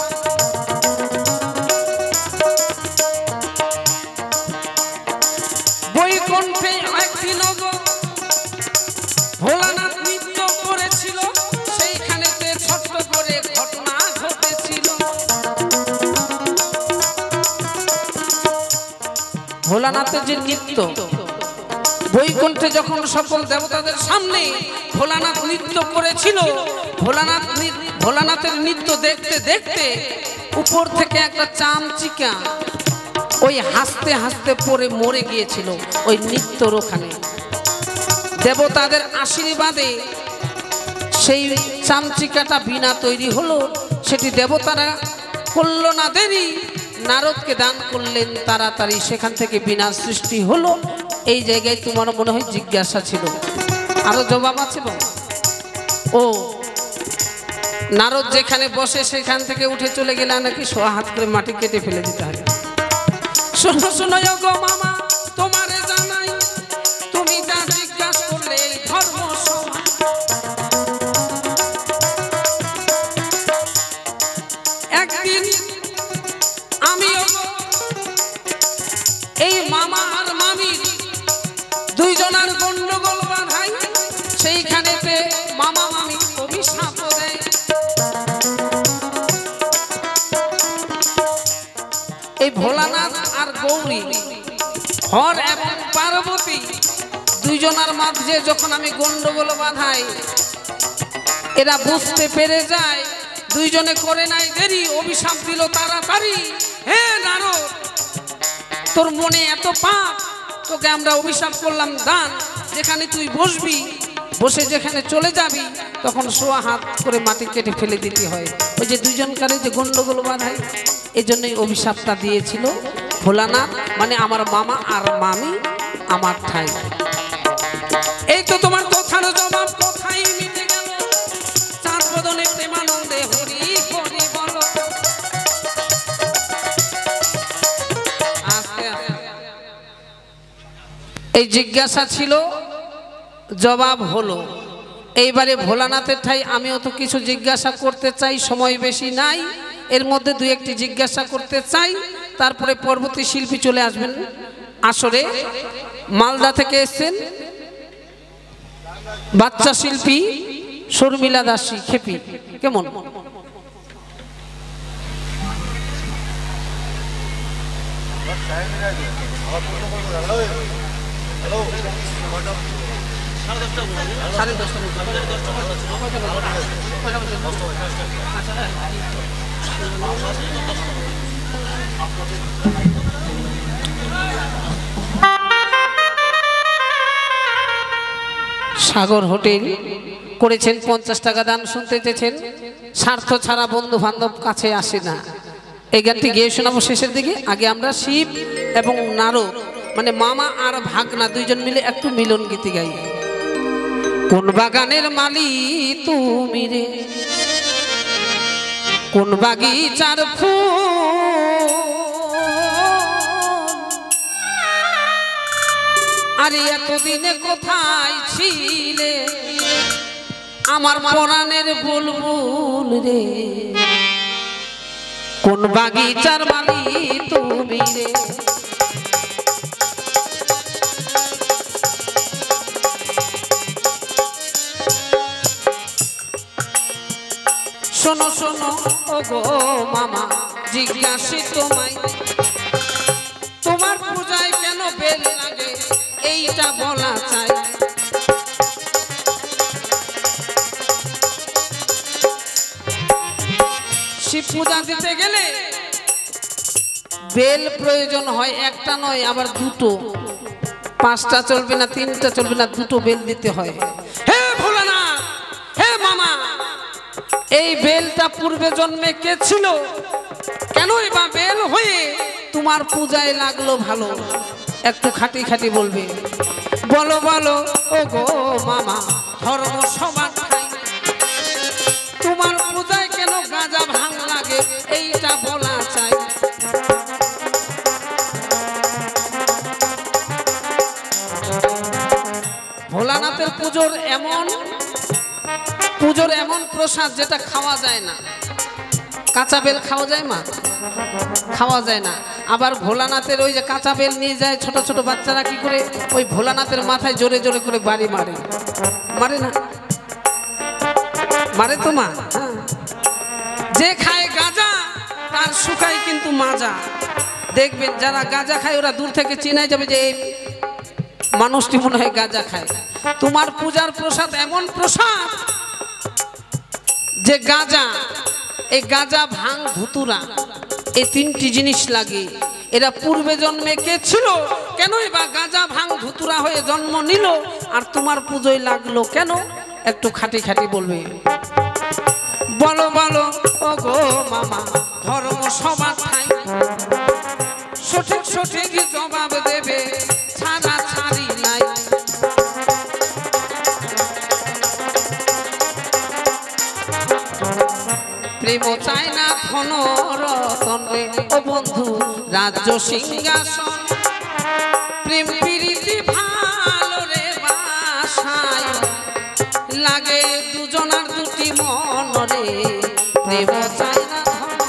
বৈকুণ্ঠে একদিন গো ভোলানাথ নৃত্য করেছিল, সেইখানেতে ছোট্ট করে ঘটনা ঘটেছিল। ভোলানাথের যে নৃত্য, বৈকুণ্ঠে যখন সকল দেবতাদের সামনে ভোলানাথ নৃত্য করেছিল, ভোলানাথের নৃত্য দেখতে দেখতে উপর থেকে একটা চামচিকা ওই হাসতে হাসতে পড়ে মরে গিয়েছিল ওই নৃত্যর ওখানে। দেবতাদের আশীর্বাদে সেই চামচিকাটা বীণা তৈরি হলো। সেটি দেবতারা করল না দেরি, নারদকে দান করলেন তাড়াতাড়ি, সেখান থেকে বীণা সৃষ্টি হলো। এই জায়গায় তোমার মনে হয় জিজ্ঞাসা ছিল, আরও জবাব আছে বাবা। ও নারদ যেখানে বসে সেখান থেকে উঠে চলে গেলে নাকি সোয়া হাত করে মাটি কেটে ফেলে দিতে হবে। শোনো শোনো গো মামা তোমারে জানাই, তুমি যা জিজ্ঞাসা করলে ধর্ম সভা। হর এবং পার্বতী দুইজনার মাঝে যখন আমি গন্ডগোল বাঁধাই, এরা বুঝতে পেরে যায়, দুইজনে করে নাই দেরি, অভিশাপ দিল তাড়াতাড়ি, হে নারদ তোর মনে এত পাপ, তোকে আমরা অভিশাপ করলাম দান, যেখানে তুই বসবি বসে যেখানে চলে যাবি তখন সোয়া হাত করে মাটি কেটে ফেলে দিতে হয়। ওই যে দুইজনকারে যে গন্ডগোল বাঁধায় এজন্যই অভিশাপটা দিয়েছিল ভোলানাথ, মানে আমার মামা আর মামি আমার ঠাই। এই তো তোমার কথার জবাব কোথায় মিটে গেল, চাঁদ বদনে প্রেমানন্দে হরি হরি বলো। এই জিজ্ঞাসা ছিল, জবাব হলো। এইবারে ভোলানাথের ঠাই আমিও তো কিছু জিজ্ঞাসা করতে চাই, সময় বেশি নাই, এর মধ্যে দুই একটি জিজ্ঞাসা করতে চাই, তারপরে পরবর্তী শিল্পী চলে আসবেন আসরে। মালদা থেকে এসেছেন বাচ্চা শিল্পী শর্মিলা দাসী, খেপি কেমন? সাগর হোটেল করেছেন, 50 টাকা দান, শুনতে চেয়েছেন স্বার্থ ছাড়া বন্ধু বান্ধব কাছে আসে না। এই গানটি গিয়ে শোনাবো শেষের দিকে। আগে আমরা শিব এবং নারদ মানে মামা আর ভাগনা দুইজন মিলে একটু মিলন গীতি গাই। কোন বাগানের মালি তুমি রে, কোন বাগিচার ফুল, আরে এতদিনে কোথায় ছিলে আমার পরাণের বুলবুল রে। কোন বাগিচার মালি তুমি রে, শোনো শোনো ওগো মামা জিজ্ঞাসি তোমায়, তোমার পূজায় কেন বেল লাগে এইটা বলা চাই। শিব পূজা দিতে গেলে বেল প্রয়োজন হয়, একটা নয় আবার দুটো, পাঁচটা চলবে না, তিনটা চলবে না, দুটো বেল দিতে হয়। হে ভোলানাথ, হে মামা, এই বেলটা পূর্বে জন্মে কে ছিল, কেনই বা বেল হয়ে তোমার পূজায় লাগলো ভালো? একটু খাটি খাটি বলবে, বলো বলো ও গো মামা ধর্ম সমান ঠাই, তোমার পূজায় কেন গাঁজা ভাঙ লাগে এইটা বলা চাই। ভোলানাথের পুজোর এমন প্রসাদ যেটা খাওয়া যায় না। কাঁচা বেল খাওয়া যায় মা? খাওয়া যায় না। আবার ভোলানাথের ওই যে কাঁচা বেল নিয়ে যায় ছোট ছোট বাচ্চারা, কি করে ওই ভোলানাথের মাথায় জোরে জোরে করে বাড়ি মারে, মারে না? মারে তো মা। যে খায় গাঁজা তার শুকায় কিন্তু মাজা। দেখবেন যারা গাঁজা খায় ওরা দূর থেকে চিনাই যাবে যে এই মানুষটি মনে হয় গাঁজা খায়। তোমার পূজার প্রসাদ এমন প্রসাদ যে গাঁজা, এই গাঁজা, ভাং, ধুতুরা, এই তিনটি জিনিস লাগে। এরা পূর্বে জন্মে কে ছিল, কেনই বা গাঁজা ভাং ধুতুরা হয়ে জন্ম নিল আর তোমার পুজোয় লাগলো কেন? একটু খাটি খাটি বলবে, বলো বলো ও গো মামা ধর্ম সবার ঠাই, সঠিক সঠিক জবাব দেবে ছাড়া ছাড়ি নাই। প্রেম চাই না ধন রতন রে ও বন্ধু রাজ্য সিংহাসন, প্রেম প্রীতি ভালো রে বাসায় লাগে দুজনার দুটি মন রে। প্রেম চাই না ধন,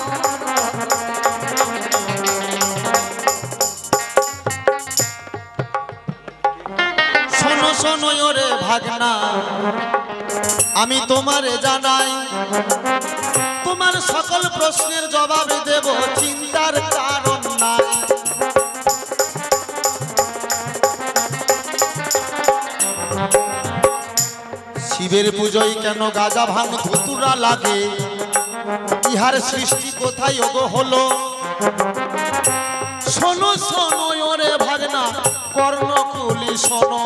শোনো শোনো ওরে ভাগনা আমি তোমারে জানাই, তোমার সকল প্রশ্নের জবাব দেব চিন্তার কারণ নাই। শিবের পুজোয় কেন গাজা ভাঙ ধুতুরা লাগে, ইহার সৃষ্টি কোথায় ওগো হলো? শোনো শোনো ওরে ভাগনা কর্ণকুলি শোনো,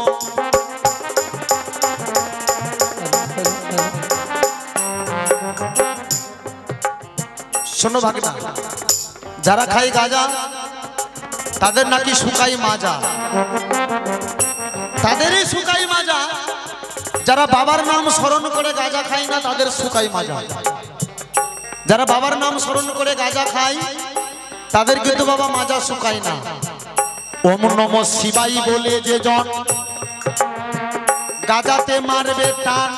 শোনো ভাগনা, যারা খায় গাজা তাদের নাকি শুকাই মাজা, তাদেরই শুকাই মাজা। যারা বাবার নাম স্মরণ করে গাঁজা খায় না তাদের শুকাই মাজা। যারা বাবার নাম স্মরণ করে গাঁজা খায় তাদের কিন্তু বাবা মাজা শুকায় না। ওম নমঃ শিবাই বলে যে জন গাঁজাতে মারবে টান,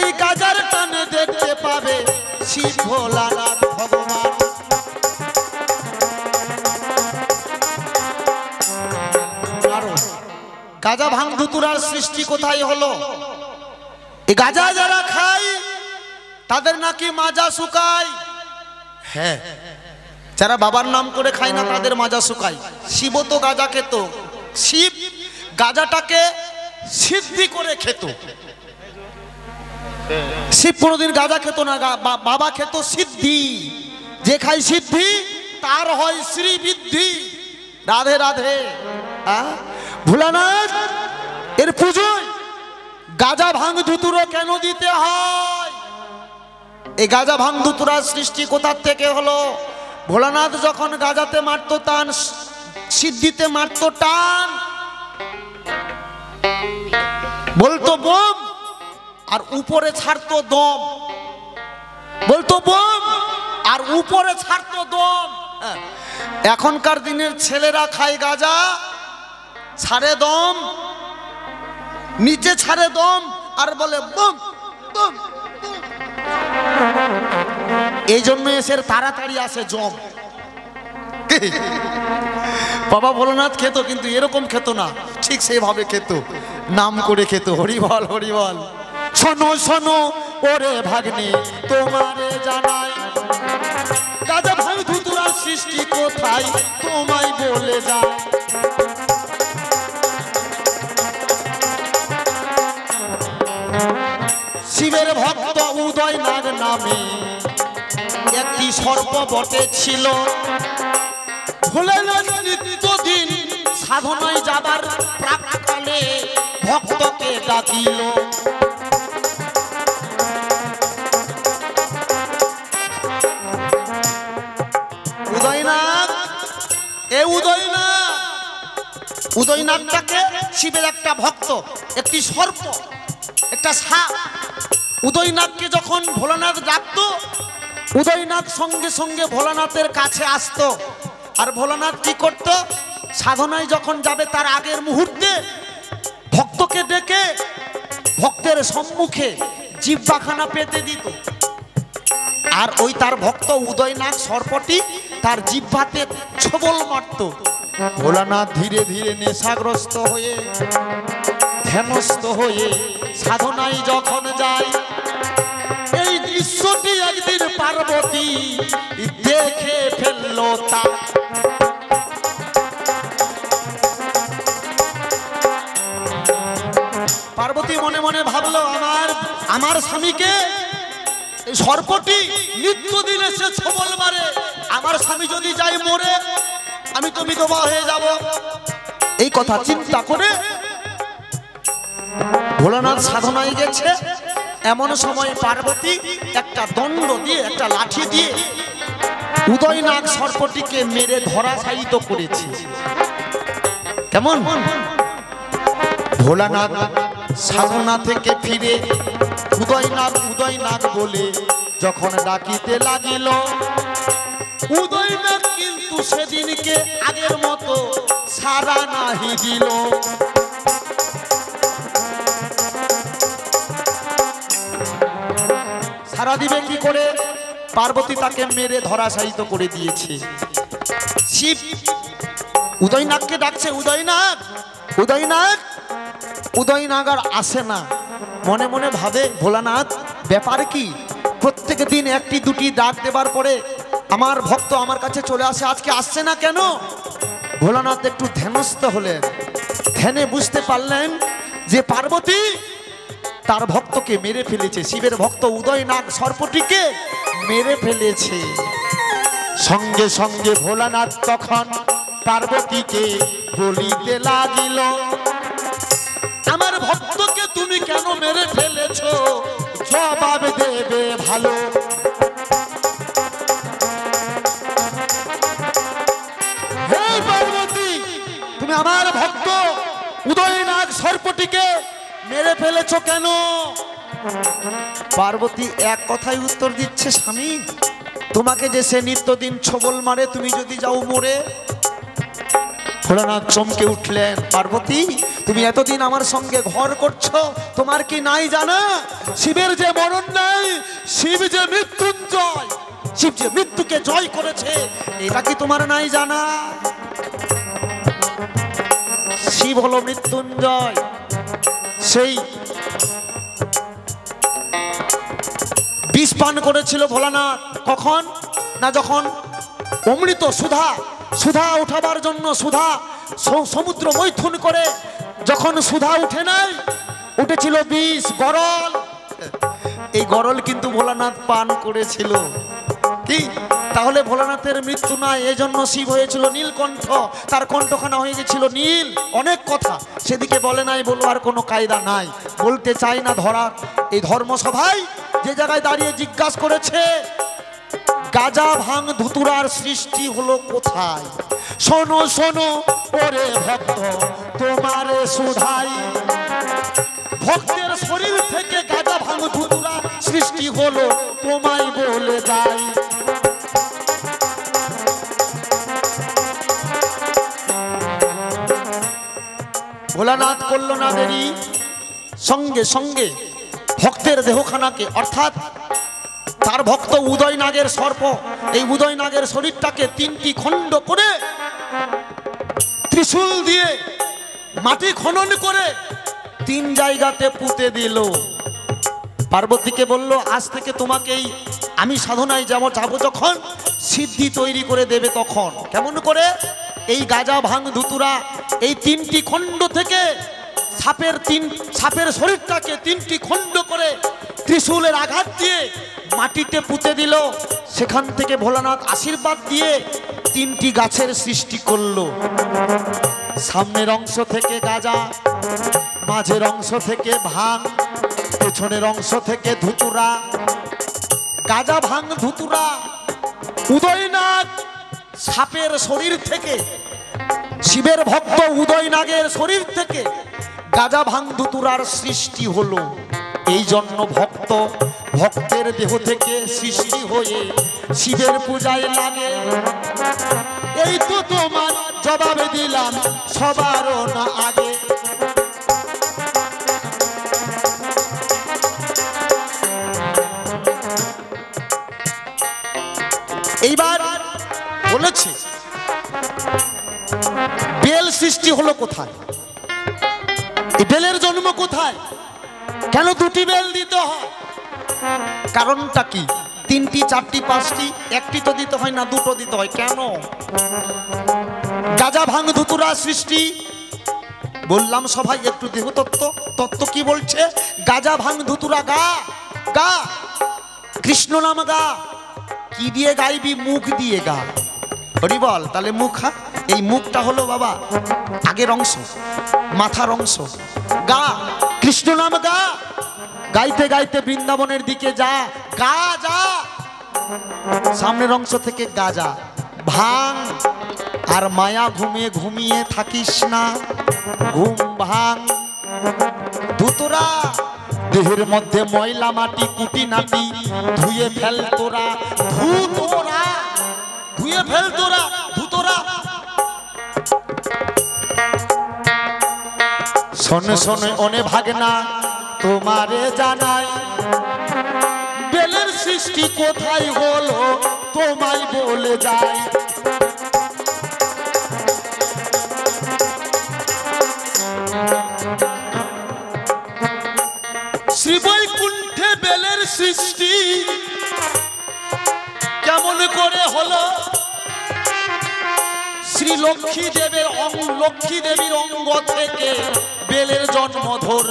এই গাঁজার টানে দেখতে পাবে শিব ভোলানাথ ভগবান। গাঁজা ভাঙ ধুতুরার সৃষ্টি কোথায় হলো? এই গাঁজা যারা খায় তাদের নাকি মাজা শুকায়। হ্যাঁ, যারা বাবার নাম করে খায় না তাদের মাজা শুকায়। শিব তো গাঁজা খেত, শিব গাঁজাটাকে সিদ্ধি করে খেত। শিব কোনোদিন গাঁজা খেত না, বাবা খেত সিদ্ধি। যে খায় সিদ্ধি তার হয় শ্রীবৃদ্ধি। রাধে রাধে। ভোলানাথ এর পুজোয় গাঁজা ভাঙ ধুতুরা কেন দিতে হয়? এই গাঁজা ভাঙ ধুতুরার সৃষ্টি কোথার থেকে হলো? ভোলানাথ যখন গাঁজাতে মারতো টান, সিদ্ধিতে মারতো টান, বলতো বোম, আর উপরে ছাড়তো দম, বলতো বোম আর উপরে ছাড়তো দম। এখনকার দিনের ছেলেরা খায় গাঁজা, ছাড়ে দম, নিচে ছাড়ে দম আর বলে বম বম। এই জন্য এসের তাড়াতাড়ি আসে জম। বাবা ভোলানাথ খেত, কিন্তু এরকম খেত না, ঠিক সেইভাবে খেত, নাম করে খেত। হরিবল হরিবল। শোনো শোনো ওরে ভাগ্নে তোমারে জানাই, গাঁজা ভাঙ ধুতুরার সৃষ্টি কোথায় তোমায় বলে যায়। শিবের ভক্ত উদয় নাগ নামে একটি সর্প বটে ছিল, ভোলেনাথ নিত্যদিন সাধনায় যাবার প্রাককালে ভক্তকে ডাকিল। উদয়নাগ, এ উদয়নাগ, উদয়নাগটাকে শিবের একটা ভক্ত, একটি সর্প, একটা সাপ। উদয়নাথকে যখন ভোলানাথ ডাকতো, উদয়নাথ সঙ্গে সঙ্গে ভোলানাথের কাছে আসতো। আর ভোলানাথ কি করত? সাধনায় যখন যাবে তার আগের মুহূর্তে ভক্তকে ডেকে ভক্তের সম্মুখে জিহ্বাখানা পেতে দিত। আর ওই তার ভক্ত উদয়নাথ সর্পটি তার জিহ্বাতে ছোবল মারত। ভোলানাথ ধীরে ধীরে নেশাগ্রস্ত হয়ে, ধ্যানস্থ হয়ে সাধনায় যখন যায়, এই দৃশ্যটি একদিন পার্বতী দেখে ফেলল। তা পার্বতী মনে মনে ভাবলো, আমার স্বামীকে সর্পটি নিত্যদিন এসে ছবল মারে, আমার স্বামী যদি যায় মরে আমি তো বিধবা হয়ে যাব। এই কথা চিন্তা করে ভোলানাথ সাধনায় গেছে, এমন সময় পার্বতী একটা দণ্ড দিয়ে, একটা লাঠি দিয়ে উদয়নাগ সর্পটিকে মেরে ধরাশায়িত করেছে। কেমন? ভোলানাথ সাধনা থেকে ফিরে উদয়নাগ উদয়নাগ বলে যখন ডাকিতে লাগিল, উদয়নাগ কিন্তু সেদিনকে আগের মতো সাড়া নাহি দিল। সারা দিবে কি করে? পার্বতী তাকে মেরে ধরাশায়িত করে দিয়েছে। শিব উদয়নাগকে ডাকছে, উদয়নাগ উদয়নাগ উদয়নাগ আর আসে না। মনে মনে ভাবে ভোলানাথ, ব্যাপার কি? প্রত্যেক দিন একটি দুটি ডাক দেবার পরে আমার ভক্ত আমার কাছে চলে আসে, আজকে আসছে না কেন? ভোলানাথ একটু ধ্যানস্থ হলেন, ধ্যানে বুঝতে পারলেন যে পার্বতী তার ভক্তকে মেরে ফেলেছে, শিবের ভক্ত উদয় নাগ সর্পটিকে মেরে ফেলেছে। সঙ্গে সঙ্গে ভোলানাথ তখন পার্বতীকে বলিতে লাগিল, আমার ভক্তকে তুমি কেন মেরে ফেলেছ, জবাব দেবে ভালো। হে পার্বতী, তুমি আমার ভক্ত উদয় নাগ সর্পটিকে মেরে ফেলেছ কেন? পার্বতী এক কথায় উত্তর দিচ্ছে, স্বামী তোমাকে যে সে নিত্যদিন ছবল মারে, তুমি যদি যাও মরে। ভোলানাথ চমকে উঠলেন, পার্বতী তুমি এতদিন আমার সঙ্গে ঘর করছো, তোমার কি নাই জানা শিবের যে মরণ নাই, শিব যে মৃত্যুঞ্জয়, শিব যে মৃত্যুকে জয় করেছে, এটা কি তোমার নাই জানা? শিব হলো মৃত্যুঞ্জয়, সেই বিষ পান করেছিল ভোলানাথ। কখন না, যখন অমৃত সুধা সুধা উঠাবার জন্য সুধা সমুদ্র মৈথুন করে যখন সুধা উঠে নাই, উঠেছিল বিষ গরল। এই গরল কিন্তু ভোলানাথ পান করেছিল। কি তাহলে ভোলানাথের মৃত্যু নয়, এজন্য শিব হয়েছিল নীলকণ্ঠ, তার কণ্ঠখানা হয়ে গেছিল নীল। অনেক কথা সেদিকে বলে নাই, বলবার কোনো কায়দা নাই, বলতে চাই না ধরার। এই ধর্মসভায় যে জায়গায় দাঁড়িয়ে জিজ্ঞাসা করেছে গাজা ভাঙ ধুতুরার সৃষ্টি হলো কোথায়, শোনো শোনো ওরে ভক্ত তোমারে সুধাই। ভক্তের শরীর থেকে গাজা ভাঙ ধুতুরা সৃষ্টি হলো, তোমায় বলে যাই। ভোলানাথ করল না দেরি, সঙ্গে সঙ্গে ভক্তের দেহখানাকে অর্থাৎ তার ভক্ত উদয় নাগের সর্প, এই উদয় নাগের শরীরটাকে তিনটি খণ্ড করে ত্রিশূল দিয়ে মাটি খনন করে তিন জায়গাতে পুঁতে দিল। পার্বতীকে বলল, আজ থেকে তোমাকেই আমি সাধনায় যাব, যখন সিদ্ধি তৈরি করে দেবে তখন। কেমন করে? এই গাজা ভাঙ ধুতুরা এই তিনটি খণ্ড থেকে সাপের শরীরটাকে তিনটি খণ্ড করে ত্রিশূলের আঘাত দিয়ে মাটিতে পুঁতে দিল। সেখান থেকে ভোলানাথ আশীর্বাদ দিয়ে তিনটি গাছের সৃষ্টি করল। সামনের অংশ থেকে গাজা, মাঝের অংশ থেকে ভাঙ, পেছনের অংশ থেকে ধুতুরা। গাজা ভাঙ ধুতুরা উদয়নাগ সাপের শরীর থেকে, শিবের ভক্ত উদয়নাগের শরীর থেকে গাজা ভাঙ ধুতুরার সৃষ্টি হলো। এই জন্য ভক্ত ভক্তের দেহ থেকে সৃষ্টি হয়ে শিবের পূজায় লাগে। এই তো তোমার জবাব দিলাম সবার না আগে। এইবার বলেছে বেল সৃষ্টি হলো কোথায়, এই বেলের জন্ম কোথায়, কেন দুটি বেল দিতে হয়, কারণটা কি? তিনটি চারটি পাঁচটি, একটি তো দিতে হয় না, দুটো দিতে হয় কেন? গাজা ভাঙ ধুতুরা সৃষ্টি, বললাম সবাই একটু দেহ তত্ত্ব, তত্ত্ব কি বলছে? গাজা ভাঙ ধুতুরা গা গা কৃষ্ণ নাম গা, কি দিয়ে গাইবি? মুখ দিয়ে গা। হরি বল। তাহলে মুখ, এই মুখটা হলো বাবা আগের অংশ, মাথার অংশ। গা কৃষ্ণ নাম গা, গাইতে গাইতে বৃন্দাবনের দিকে যা, গা যা। সামনের অংশ থেকে গাজা ভাঙ, আর মায়া ঘুমিয়ে ঘুমিয়ে থাকিস না, ঘুম ভাঙ। ধুতুরা দেহের মধ্যে ময়লা মাটি কুটি নাটি ধুয়ে ফেল তোরা, ধুতোরা ধুয়ে ফেল তোরা, ধুতোরা। শোনে শোনে অনে ভাগনা তোমারে জানাই, বেলের সৃষ্টি কোথায় হলো তোমায় বলে যাই। শ্রীবৈকুণ্ঠে বেলের সৃষ্টি কেমন করে হলো, শ্রী লক্ষ্মী দেবীর অঙ্গ থেকে বেলের জন্ম ধরল।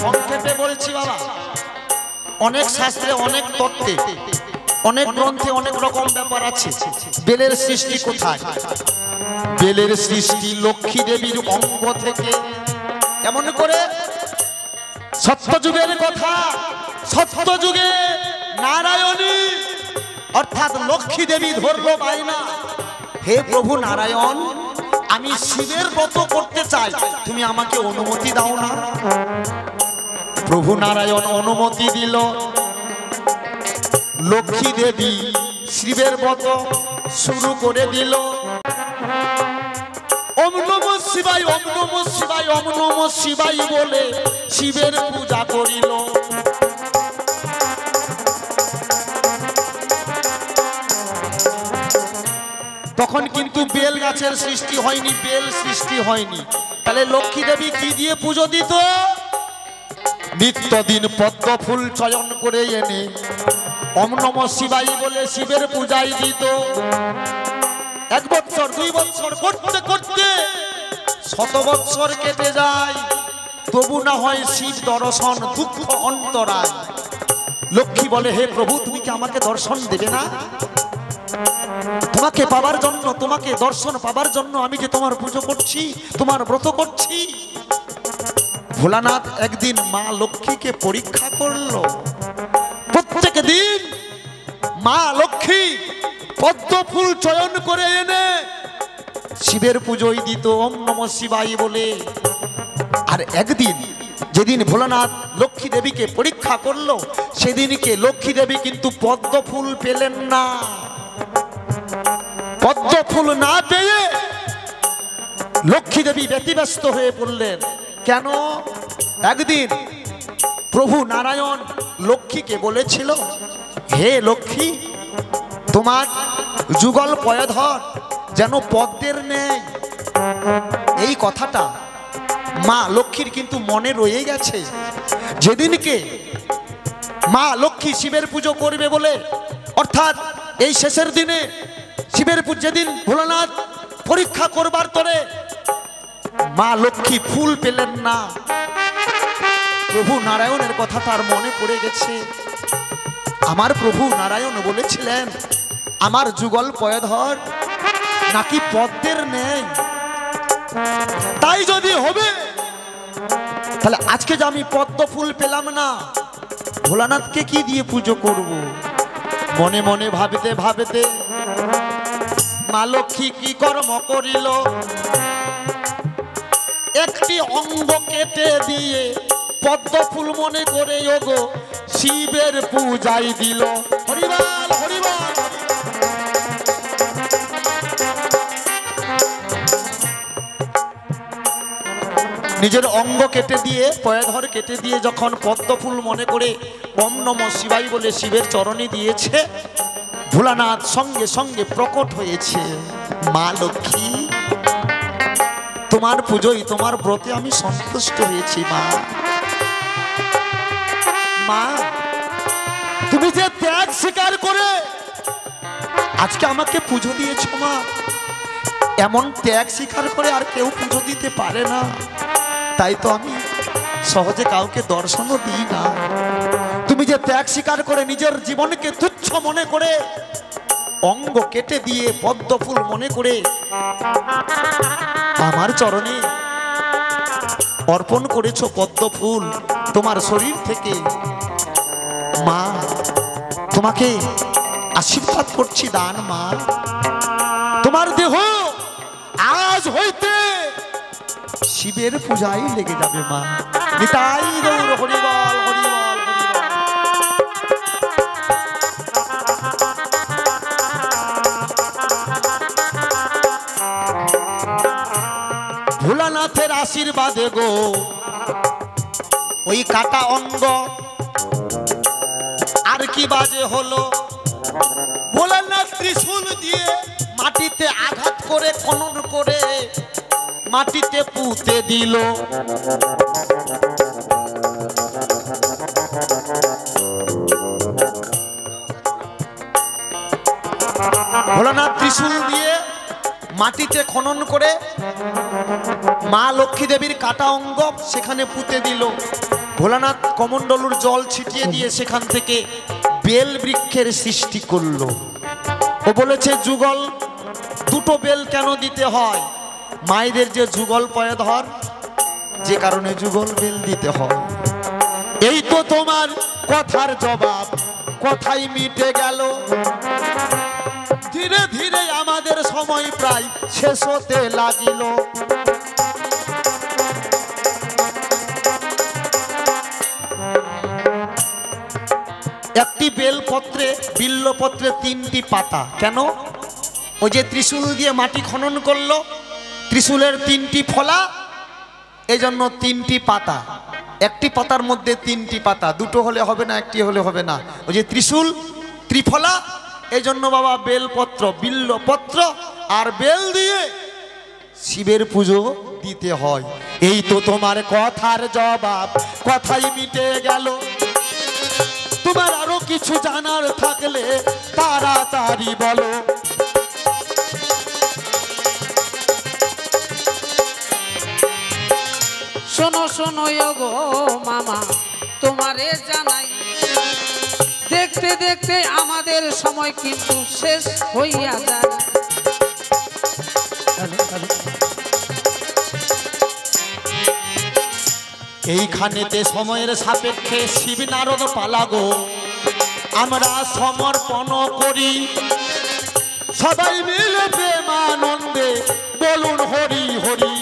সংক্ষেপে বলছি বাবা, অনেক শাস্ত্রে অনেক তত্ত্বে অনেক গ্রন্থে অনেক রকম ব্যাপার আছে। বেলের সৃষ্টি কোথায়? বেলের সৃষ্টি লক্ষ্মী দেবীর অঙ্গ থেকে। এমন করে সত্যযুগের কথা, সত্যযুগে নারায়ণী অর্থাৎ লক্ষ্মী দেবী ধরল বাইনা, হে প্রভু নারায়ণ আমি শিবের ব্রত করতে চাই, তুমি আমাকে অনুমতি দাও না। প্রভু নারায়ণ অনুমতি দিল। লক্ষ্মী দেবী শিবের ব্রত শুরু করে দিল। ওম নমঃ শিবায়, ওম নমঃ শিবায়, ওম নমঃ শিবায় বলে শিবের পূজা করিল। তখন কিন্তু বেল গাছের সৃষ্টি হয়নি, বেল সৃষ্টি হয়নি। তাহলে লক্ষ্মী দেবী কি দিয়ে পুজো দিত? নিত্যদিন পদ্ম ফুল চয়ন করে এনে ওম নমঃ শিবায় বলে শিবের পূজাই দিত। এক বৎসর দুই বৎসর করতে করতে শত বৎসর কেটে যায়, তবু না হয় শিব দর্শন দুঃখ অন্তরায়। লক্ষ্মী বলে, হে প্রভু তুমি কি আমাকে দর্শন দেবে না? তোমাকে পাবার জন্য, তোমাকে দর্শন পাবার জন্য আমি যে তোমার পুজো করছি, তোমার ব্রত করছি। ভোলানাথ একদিন মা লক্ষ্মীকে পরীক্ষা করল। প্রত্যেক দিন মা লক্ষ্মী পদ্ম ফুল চয়ন করে এনে শিবের পুজোই দিত ওম নমঃ শিবায় বলে। আর একদিন যেদিন ভোলানাথ লক্ষ্মী দেবীকে পরীক্ষা করলো, সেদিনকে লক্ষ্মী দেবী কিন্তু পদ্ম ফুল পেলেন না। পদ্ম ফুল না পেয়ে লক্ষ্মী দেবী ব্যতিব্যস্ত হয়ে পড়লেন। কেন? একদিন প্রভু নারায়ণ লক্ষ্মীকে বলেছিল, হে লক্ষ্মী তোমার যুগল পয়ধর যেন পদ্মের নেই। এই কথাটা মা লক্ষ্মীর কিন্তু মনে রয়ে গেছে। যেদিনকে মা লক্ষ্মী শিবের পুজো করবে বলে, অর্থাৎ এই শেষের দিনে শিবের পুজো, যেদিন ভোলানাথ পরীক্ষা করবার তরে মা লক্ষ্মী ফুল পেলেন না, প্রভু নারায়ণের কথা তার মনে পড়ে গেছে। আমার প্রভু নারায়ণ বলেছিলেন আমার যুগল পয়ধর নাকি পদ্মের নেই। তাই যদি হবে, তাহলে আজকে যে আমি পদ্ম ফুল পেলাম না, ভোলানাথকে কি দিয়ে পুজো করব? মনে মনে ভাবিতে ভাবিতে মা লক্ষ্মী কি কর্ম করিল, একটি অঙ্গ কেটে দিয়ে পদ্ম ফুল মনে করে ওগো শিবের পূজাই দিল। হরিবল হরিবল। নিজের অঙ্গ কেটে দিয়ে, পয়ধর কেটে দিয়ে যখন পদ্ম ফুল মনে করে ওম নমঃ শিবায় বলে শিবের চরণে দিয়েছে, ভোলানাথ সঙ্গে সঙ্গে প্রকট হয়েছে। মা লক্ষ্মী তোমার পুজোই, তোমার ব্রতে আমি সন্তুষ্ট হয়েছি। মা মা তুমি যে ত্যাগ স্বীকার করে আজকে আমাকে পুজো দিয়েছ, মা এমন ত্যাগ স্বীকার করে আর কেউ পুজো দিতে পারে না। তাই তো আমি সহজে কাউকে দর্শনও দিই না। তুমি যে ত্যাগ স্বীকার করে নিজের জীবনকে তুচ্ছ মনে করে অঙ্গ কেটে দিয়ে পদ্ম ফুল মনে করে আমার চরণে অর্পণ করেছ পদ্ম ফুল তোমার শরীর থেকে, মা তোমাকে আশীর্বাদ করছি দান মা, তোমার দেহ আজ হইতে শিবের পূজায় লেগে যাবে মা। নিতাই গৌর হরিবল হরিবল। ভোলানাথের আশীর্বাদে গো ওই কাটা অঙ্গ আর কি বাজে হলো। ভোলানাথ ত্রিশূল দিয়ে মাটিতে আঘাত করে খনন করে মাটিতে পুঁতে দিল। ভোলানাথ ত্রিশূল দিয়ে মাটিতে খনন করে মা লক্ষ্মী দেবীর কাটা অঙ্গ সেখানে পুঁতে দিল। ভোলানাথ কমণ্ডলুর জল ছিটিয়ে দিয়ে সেখান থেকে বেল বৃক্ষের সৃষ্টি করল। ও বলেছে যুগল দুটো বেল কেন দিতে হয়, মায়েদের যে যুগল পয়ে ধর, যে কারণে যুগল বেল দিতে হয়। এই তো তোমার কথার জবাব, কথাই মিটে গেল। ধীরে ধীরে আমাদের সময় প্রায় শেষ হতে লাগিল। একটি বেলপত্রে বিল্লপত্রে তিনটি পাতা, কেন? ওই যে ত্রিশূল দিয়ে মাটি খনন করলো, ত্রিশূলের তিনটি ফলা, এজন্য তিনটি পাতা। একটি পাতার মধ্যে তিনটি পাতা, দুটো হলে হবে না, একটি হলে হবে না। ওই যে ত্রিশূল ত্রিফলা, এই জন্য বাবা বেলপত্র বিল্লপত্র আর বেল দিয়ে শিবের পুজো দিতে হয়। এই তো তোমার কথার জবাব, কথাই মিটে গেল। তোমার আরো কিছু জানার থাকলে তাড়াতাড়ি বলো। শোনো শোনো গো মামা, তোমারে জানাই, দেখতে দেখতে আমাদের সময় কিন্তু শেষ হইয়া যায়। এইখানেতে সময়ের সাপেক্ষে শিব নারদ পালাগো আমরা সমর্পণ করি, সবাই মিলে প্রেমানন্দে বলুন হরি হরি।